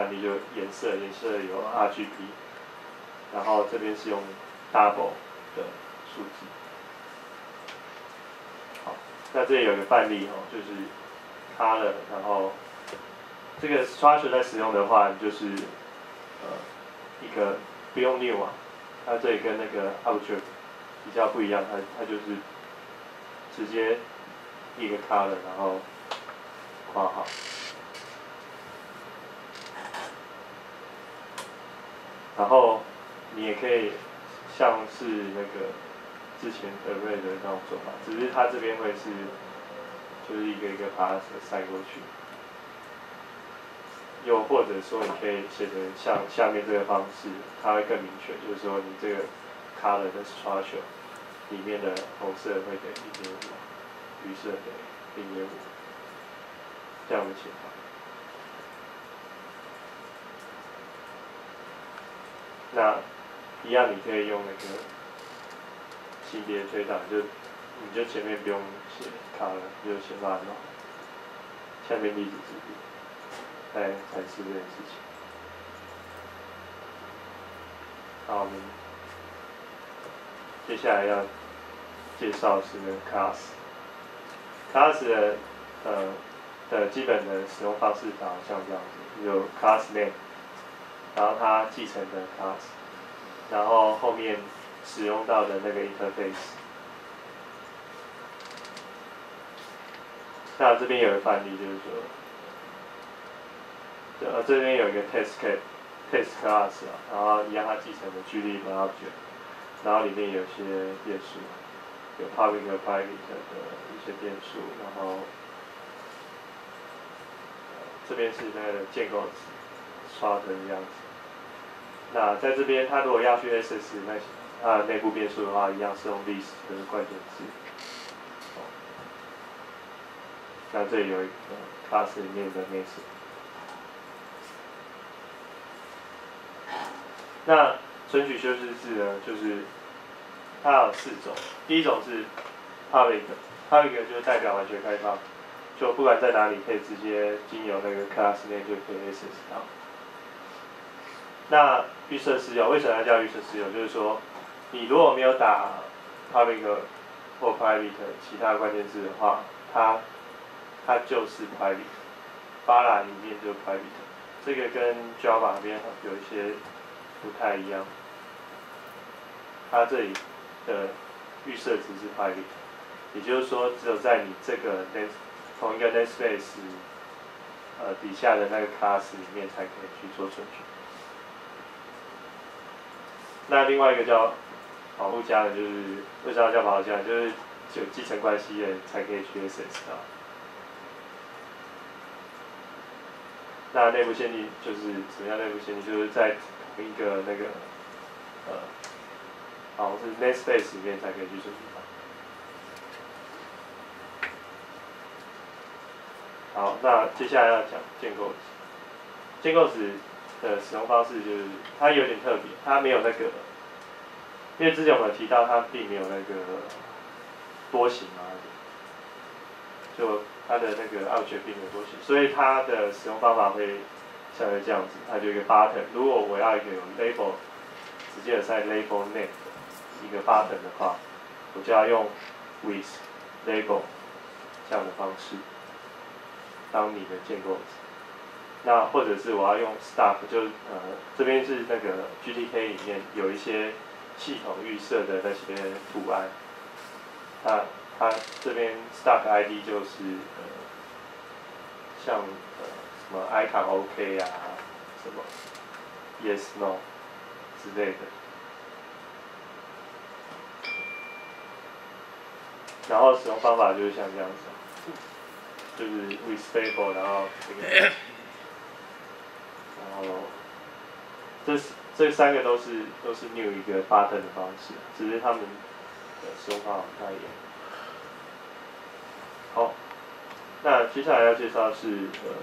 啊，你就颜色，颜色有 R G B， 然后这边是用 double 的数字。好，那这里有一个范例哦，就是 color， 然后这个 structure 在使用的话，就是呃一个不用 new 啊，它这里跟那个 object 比较不一样，它它就是直接一个 color， 然后括号。然后你也可以。 像是那个之前的瑞的那种做法，只是它这边会是就是一个一个把它塞过去，又或者说你可以写成像下面这个方式，它会更明确，就是说你这个 color 的 structure 里面的红色会等于 零点五， 绿色等于 零点五， 这样的情况。那。 一样，你可以用那个级别推导，就你就前面不用写卡了，你就先把它弄好。下面例子之一，来展示这件事情。好，我们接下来要介绍是那个 class，class 的呃的基本的使用方式好像这样子，有 class name， 然后它继承的 class。 然后后面使用到的那个 interface， 那这边有个范例，就是说，呃，这边有一个 test case test class 啊，然后一样它继承的 glib object， 然后里面有些变数，有 public 和 private 的一些变数，然后这边是那个建构词刷成这样子。 那在这边，它如果要去 access 那些呃内部变数的话，一样是用 list 这个关键字。那这里有一个 class 里面的 method。那存取修饰字呢，就是它有四种，第一种是 public，public 就代表完全开放，就不管在哪里可以直接经由那个 class 内就可以 access 到。 那预设私有为什么要叫预设私有？就是说，你如果没有打 public 或 private 其他关键字的话，它它就是 private。Vala 里面就是 private， 这个跟 Java 那边有一些不太一样。它这里的预设值是 private， 也就是说，只有在你这个 name 同一个 namespace 呃底下的那个 class 里面才可以去做存取。 那另外一个叫保护家的，就是为什么叫保护家？就是有继承关系的才可以去 access 到。那内部限定就是怎么样？内部限定就是在同一个那个呃，好像是 namespace 里面才可以去存取到。好，那接下来要讲建构值，建构值。 的使用方式就是它有点特别，它没有那个，因为之前我们有提到它并没有那个多形嘛，就它的那个二曲并没有多形，所以它的使用方法会像是这样子，它就一个 button。如果我要一个有 label， 直接在 label name 一个 button 的话，我就要用 with label 这样的方式当你的建构词。 那或者是我要用 stuff， 就呃这边是那个 G T K 里面有一些系统预设的那些图案，那它这边 stuff I D 就是呃像呃什么 icon OK 啊，什么 yes no 之类的，然后使用方法就是像这样子，就是 with label， 然后那个。 然后，这这三个都是都是 new 一个 button 的方式，只是他们的使用方法不太一样。好，那接下来要介绍的是呃，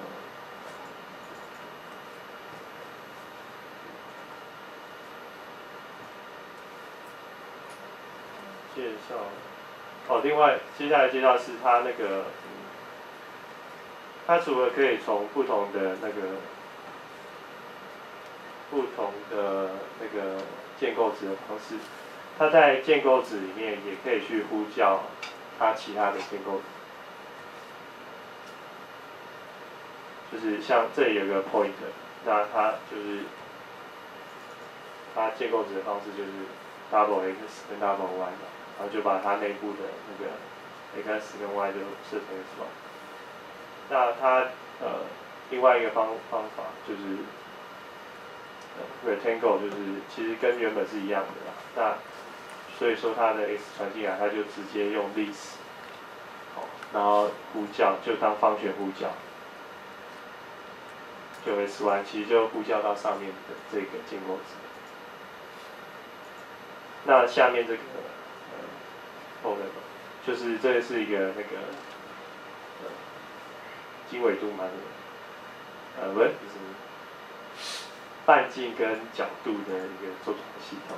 介绍哦，另外接下来介绍是它那个、嗯，它除了可以从不同的那个。 不同的那个建构值的方式，它在建构值里面也可以去呼叫它其他的建构值，就是像这里有个 pointer， 那它就是它建构值的方式就是 double x 跟 double y 嘛，然后就把它内部的那个 x 跟 y 就设成 x y。那它呃另外一个方方法就是。 rectangle 就是其实跟原本是一样的啦，那所以说它的 x 传进来，它就直接用 this， 然后呼叫就当方旋呼叫，就 x y 其实就呼叫到上面的这个建构值。那下面这个呃 ，folder 就是这是一个那个呃经纬度嘛，呃不是。 半径跟角度的一个做法系统，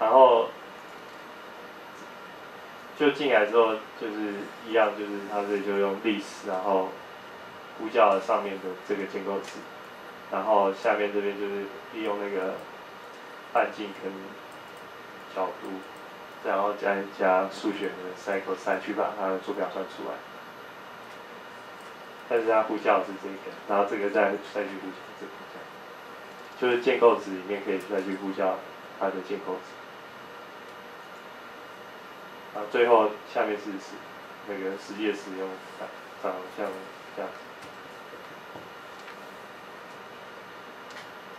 然后就进来之后就是一样，就是它这就用 this， 然后呼叫了上面的这个建构值，然后下面这边就是利用那个半径跟角度，然后加加数学的 cycle sign 去把它的坐标算出来。 但是它呼叫是这个，然后这个再再去呼叫这个，就是建构值里面可以再去呼叫它的建构值。然后最后下面是是那个实际的使用长像这样。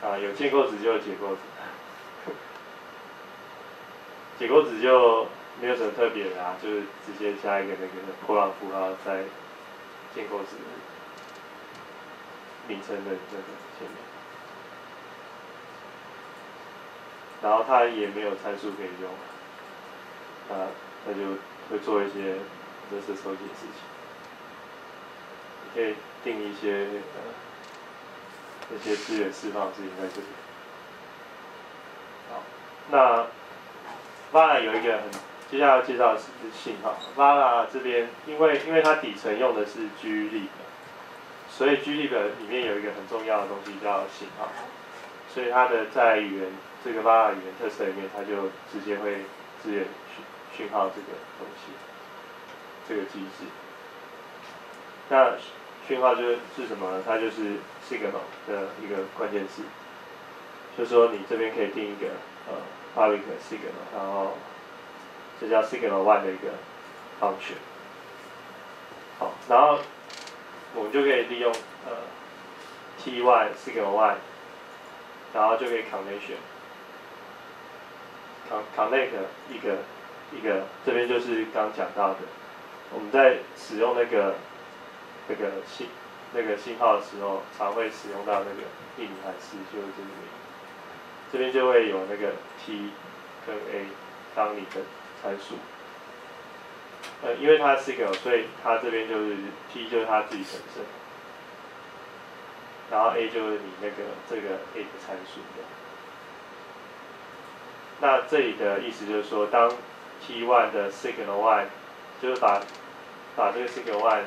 啊，有建构值就有解构值，解构值就没有什么特别的啊，就是直接加一个那个波浪符号在。 建构值名称的这个前面，然后它也没有参数可以用，啊，那就会做一些知识收集的事情，可以定一些呃那些资源释放的事情在这里。好，那 Vala 有一个很。 接下来要介绍的是信号 ，Vala 这边，因为因为它底层用的是 Glib， 所以 Glib 里面有一个很重要的东西叫信号，所以它的在语言这个 Vala 语言特色里面，它就直接会支援讯号这个东西，这个机制。那讯号就是什么呢？它就是 signal 的一个关键字，就说你这边可以定一个呃 public signal， 然后 这叫 signal one 的一个 function。好，然后我们就可以利用呃 t one signal one， 然后就可以 connection connect 一个一个，这边就是刚讲到的，我们在使用那个那个信那个信号的时候，常会使用到那个命名函数，就是这里面，这边就会有那个 t 跟 a 当你的 参数，呃，因为它是 signal， 所以它这边就是 t 就是它自己本身，然后 a 就是你那个这个 a 的参数。那这里的意思就是说，当 T one 的 signal one， 就是把把这个 signal one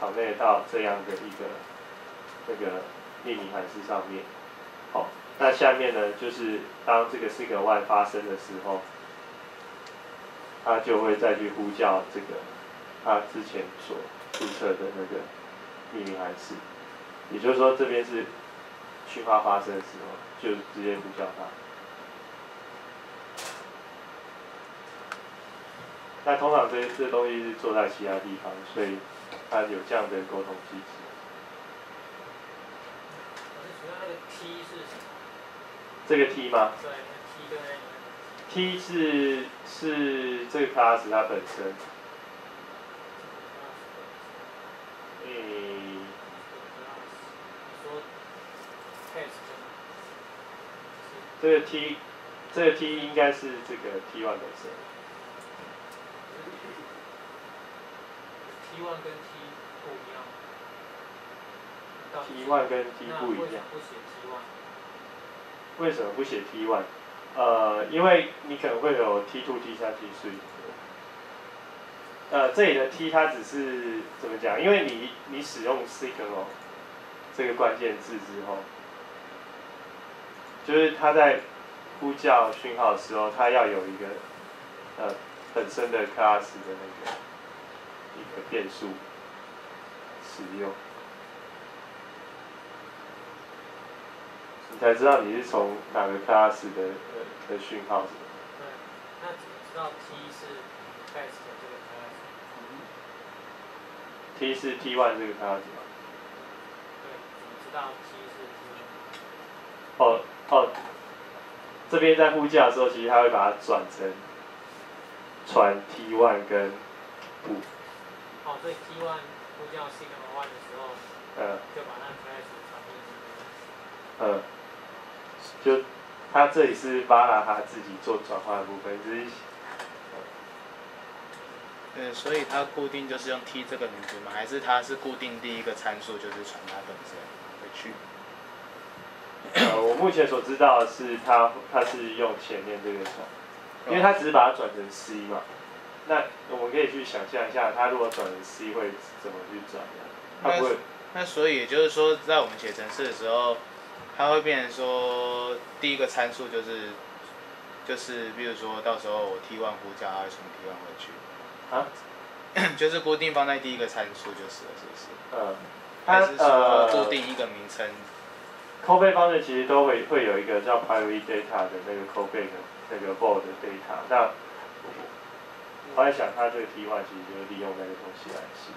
拷贝到这样的一个那个命名函数上面。好，那下面呢，就是当这个 signal one 发生的时候，它就会再去呼叫这个它之前所注册的那个命名函数。也就是说，这边是讯号发生的时候，就直接呼叫它。 那通常这这东西是做在其他地方，所以它有这样的沟通机制。那那个 T 是什么？这个 T 吗？对 ，T 跟 T 是是这个 class 它本身。诶、欸。这个 T， 这个 T 应该是这个 T one 本身。 T one 跟 T 不一样 ，T one 跟 T 不一样。为什么不写 T one？ 呃，因为你可能会有 T two、T three、T four。呃，这里的 T 它只是怎么讲？因为你你使用 signal 这个关键字之后，就是它在呼叫讯号的时候，它要有一个呃本身的 class 的那个。 一个变数使用，你才知道你是从哪个 class 的的讯号。对，那怎么知道 T 是 class 的这个 class？T 是 T one 这个 class 吗？对，怎么知道 T 是 T one？ 哦哦，这边在呼叫的时候，其实它会把它转成传 T one 跟不。 哦，所以 T one 呼叫 signal one 的时候，呃、就把那 class 传进去。呃，就他这里是Vala他自己做转换的部分，只是。呃、嗯，所以它固定就是用 T 这个名字吗？还是它是固定第一个参数就是传它本身回去？呃，我目前所知道的是它，它是用前面这个传，因为它只是把它转成 C 嘛。 那我们可以去想象一下，它如果转成 C 会怎么去转呢？它不会那。那所以也就是说，在我们写程式的时候，它会变成说，第一个参数就是，就是比如说到时候我 T one 呼叫，它会从 T one 回去。啊就是固定放在第一个参数就是了，是不是？嗯。它是说固定一个名称。call back function其实都会会有一个叫 primary data 的那个 call back 那个 void data 那。 我在想，它这个 T one 其实就是利用那个东西来写。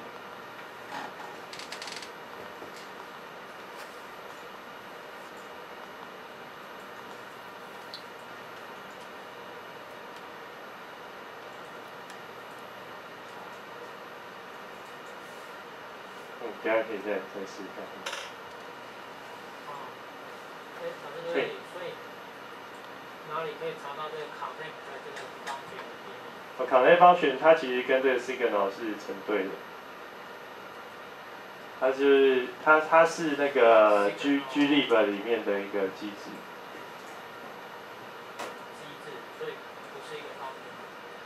嗯，等下可以再再试一下。哦，所以反正就是所以哪里可以查到这个 connect 的这个方式？ connect function 它其实跟这个 signal 是成对的，它就是它它是那个 G Glib 里面的一个机制。机制，所以不是一个 function。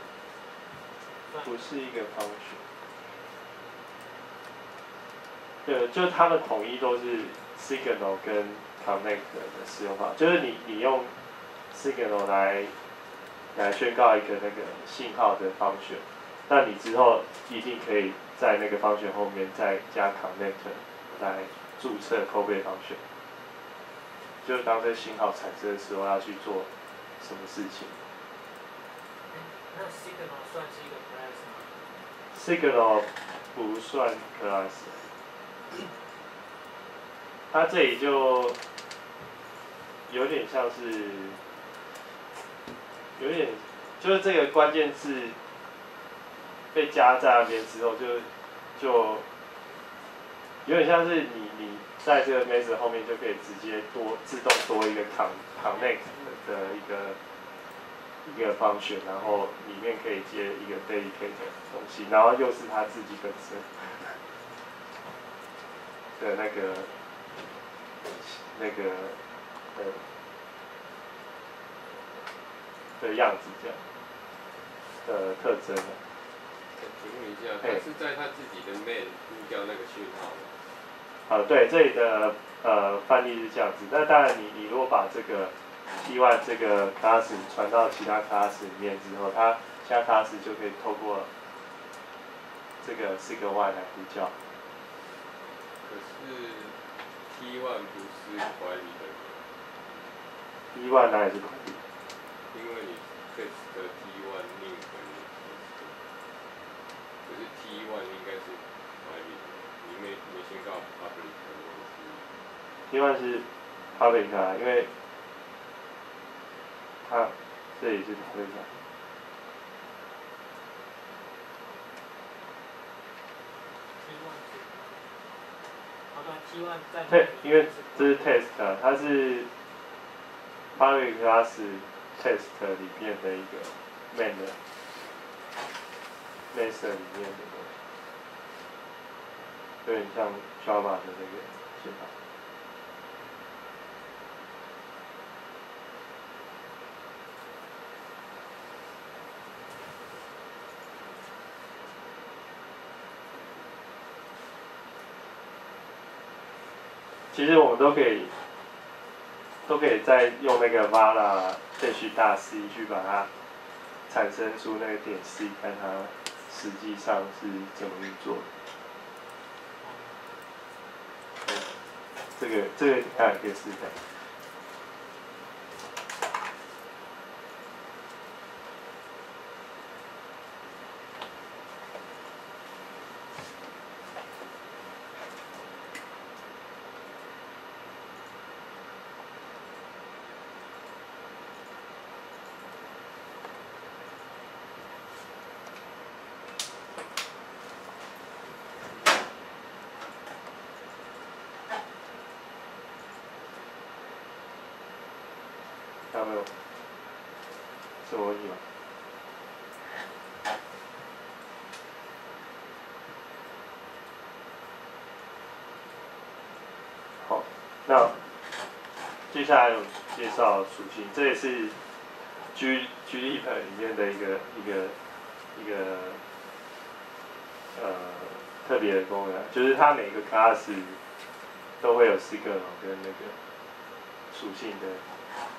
不是一个 function。对，就它们统一都是 signal 跟 connect 的使用法，就是你你用 signal 来。 来宣告一个那个信号的 function， 那你之后一定可以在那个 function 后面再加 connect 来注册 callback function， 就是当这信号产生的时候要去做什么事情。那 signal 算是一个 class 吗 ？signal 不算 class， 它这里就有点像是。 有点，就是这个关键字被加在那边之后就，就有点像是你你在这个 method 后面就可以直接多自动多一个 connect 的一个一个 function， 然后里面可以接一个 dedicate 的东西，然后又是它自己本身的那个那个呃。 的样子这样，的特征了。请问一下，它是在它自己的 main 呼叫那个讯号吗？呃，对，这里的呃范例是这样子。那当然你，你你如果把这个 E one 这个 class 传到其他 class 里面之后，它其他 class 就可以透过这个 sigma one 来呼叫。可是 T one 不是管理的。 E one 哪里是管理？因为你 test 的 T one 另管理，可是 T one 应该是管理，你没没先告 public 的东西。T one 是 public 啊，因为它这里是 public 啊。对，因为这是 test 啊，它是。 public class test 里面的一个 main 的 method 里面的，有点像 Java 的那个写法。其实我们都可以。 都可以再用那个 Vala 再去大 C 去把它产生出那个点 C， 看它实际上是怎么运作的。这个这个大家可以试一下。 有没有？是我有。好，那接下来我介绍属性，这也是 G Glib 里面的一个一个一个呃特别的功能，就是它每个 class 都会有 signal 跟那个属性的。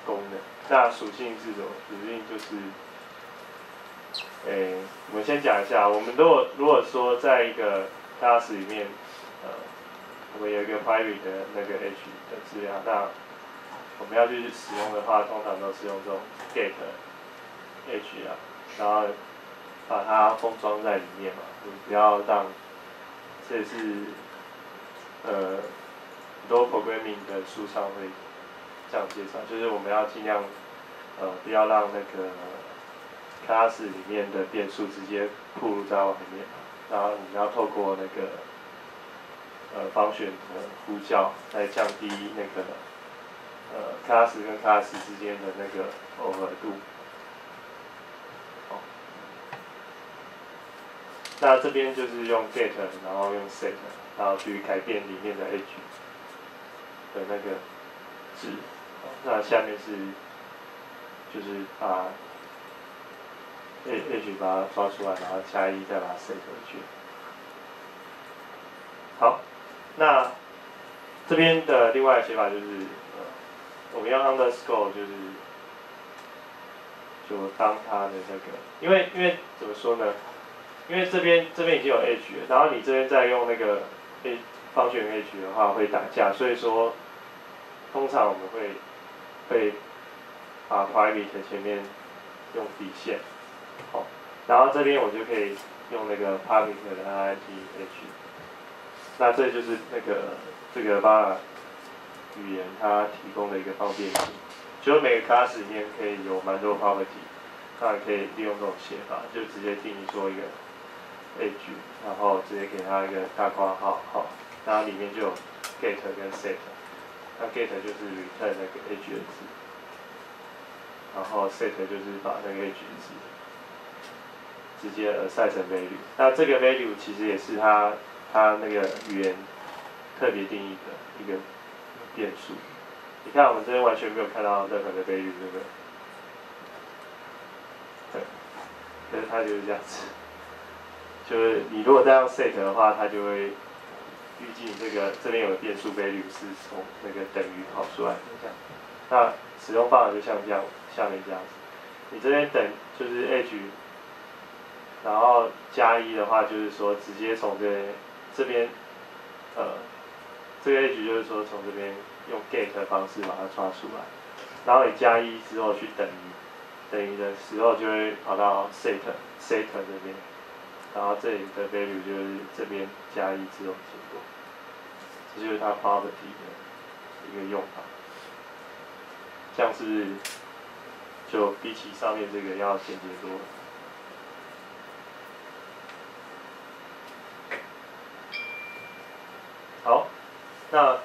功能，那属性是什么？属性就是，诶、欸，我们先讲一下，我们如果如果说在一个 class 里面，呃，我们有一个 private 的那个 h 的资料，那我们要去使用的话，通常都是用这种 get h 啊，然后把它封装在里面嘛，你不要让，这也是，呃，很多 programming 的书上会。 这样介绍，就是我们要尽量，呃，不要让那个 class 里面的变数直接暴露在外面，然后你要透过那个呃function的呼叫来降低那个呃 class 跟 class 之间的那个overlap度。好，那这边就是用 get， 然后用 set， 然后去改变里面的 h 的那个值。 那下面是，就是把 H 把它抓出来，然后加一再把它 set 回去。好，那这边的另外的写法就是，呃，我们要 underscore 就是，就当它的那个，因为因为怎么说呢？因为这边这边已经有 H 了，然后你这边再用那个 H 方选 H 的话会打架，所以说。 通常我们会会把 private 前面用底线，好，然后这边我就可以用那个 public 的 I N T H， 那这就是那个这个 Vala 语言它提供的一个方便性，就是每个 class 里面可以有蛮多 property， 那可以利用这种写法，就直接定义做一个 H， 然后直接给它一个大括号，好，然后里面就有 get 跟 set。 那 get 就是 return 那个 h 的值，然后 set 就是把那个 h 值直接 assign 成 value。那这个 value 其实也是它它那个语言特别定义的一个变数。你看我们这边完全没有看到任何的 value 这个，对，但是它就是这样子，就是你如果再用 set 的话，它就会预计这个这边有个变数倍率是从那个等于跑出来这样。那使用方法就像这样，下面这样子，你这边等就是 edge， 然后加一的话就是说直接从这边这边呃这个 edge 就是说从这边用 get 的方式把它抓出来，然后你加一之后去等于。 等于的时候就会跑到 set set 这边，然后这里的 value 就是这边加一之后结果，这就是它 property 的一个用法。这样是不是就比起上面这个要简洁多了？好，那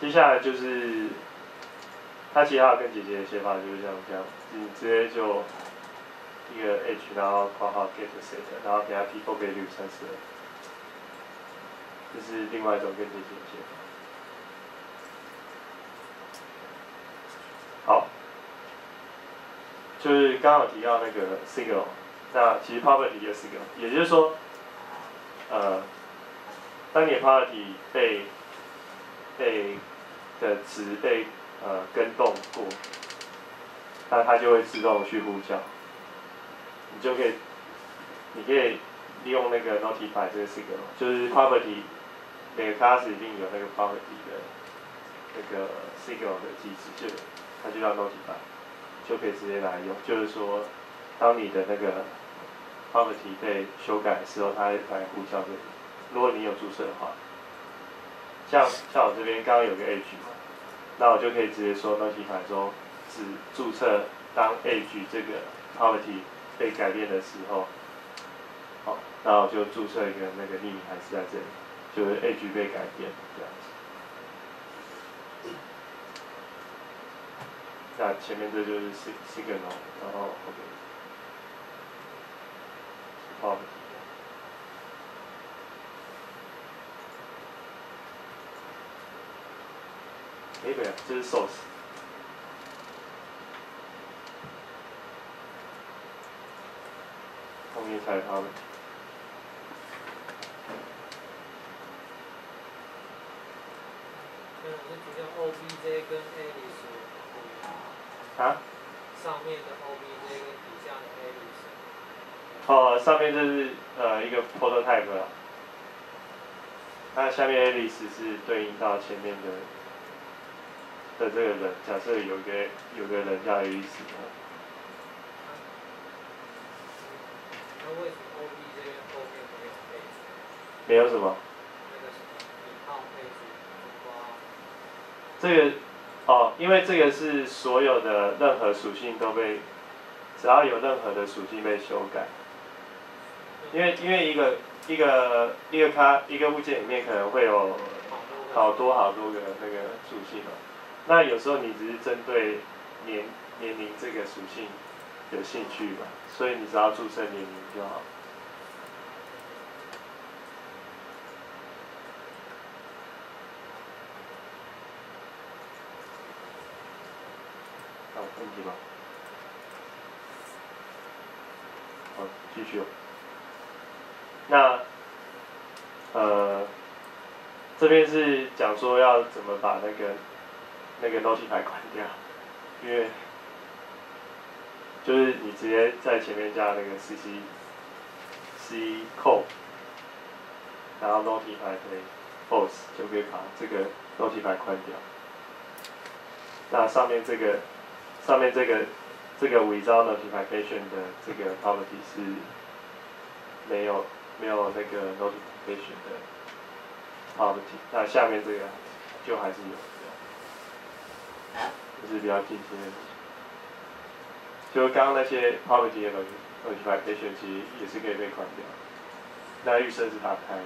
接下来就是。 它其实还有跟姐姐的写法就是像这样，你直接就一个 h， 然后括号 get set， 然后给它 people value 三十二，这是另外一种跟姐姐的写法。好，就是刚刚有提到那个 signal， 那其实 property 就是 signal， 也就是说，呃，当你的 property 被被的值被 呃，跟动过，那它就会自动去呼叫，你就可以，你可以利用那个 notify 这个 signal， 就是 property 每个 class 一定有那个 property 的那个 signal 的机制，就它就叫 notify， 就可以直接来用。就是说，当你的那个 property 被修改的时候，它会来呼叫这里。如果你有注册的话，像像我这边刚刚有个 edge 嘛。 那我就可以直接说 ，notify 中只注册当 edge 这个 property 被改变的时候，好，那我就注册一个那个匿名函数在这里，就是 edge 被改变这样子。那前面这就是 signal， 然后 OK， 好。 哎，对啊，这是 source。后面才他们。对，我是觉得 O B J 跟 Alice。啊？上面的 O B J 跟底下的 Alice。哦，上面这是呃一个 prototype 啦。那下面 Alice 是对应到前面的。 的这个人，假设有个有个人叫 A 四，那为什么 O B 这边后面没有配置？没有什么？那个引号配置，这个哦，因为这个是所有的任何属性都被，只要有任何的属性被修改，因为因为一个一个一个它一个物件里面可能会有好多好多个那个属性哦。 那有时候你只是针对年年龄这个属性有兴趣嘛，所以你只要注册年龄就好。好，问题吗？好，继续。那呃，这边是讲说要怎么把那个。 那个 notify 关掉，因为就是你直接在前面加那个 cc c code， 然后 notify play false 就可以把这个 notify 关掉。那上面这个上面这个这个 without notification 的这个 property 是没有没有那个 notification 的 property， 那下面这个就还是有。 就是比较近期的，就刚刚那些 property 的 notification 其实也是可以被关掉，那预设是打开。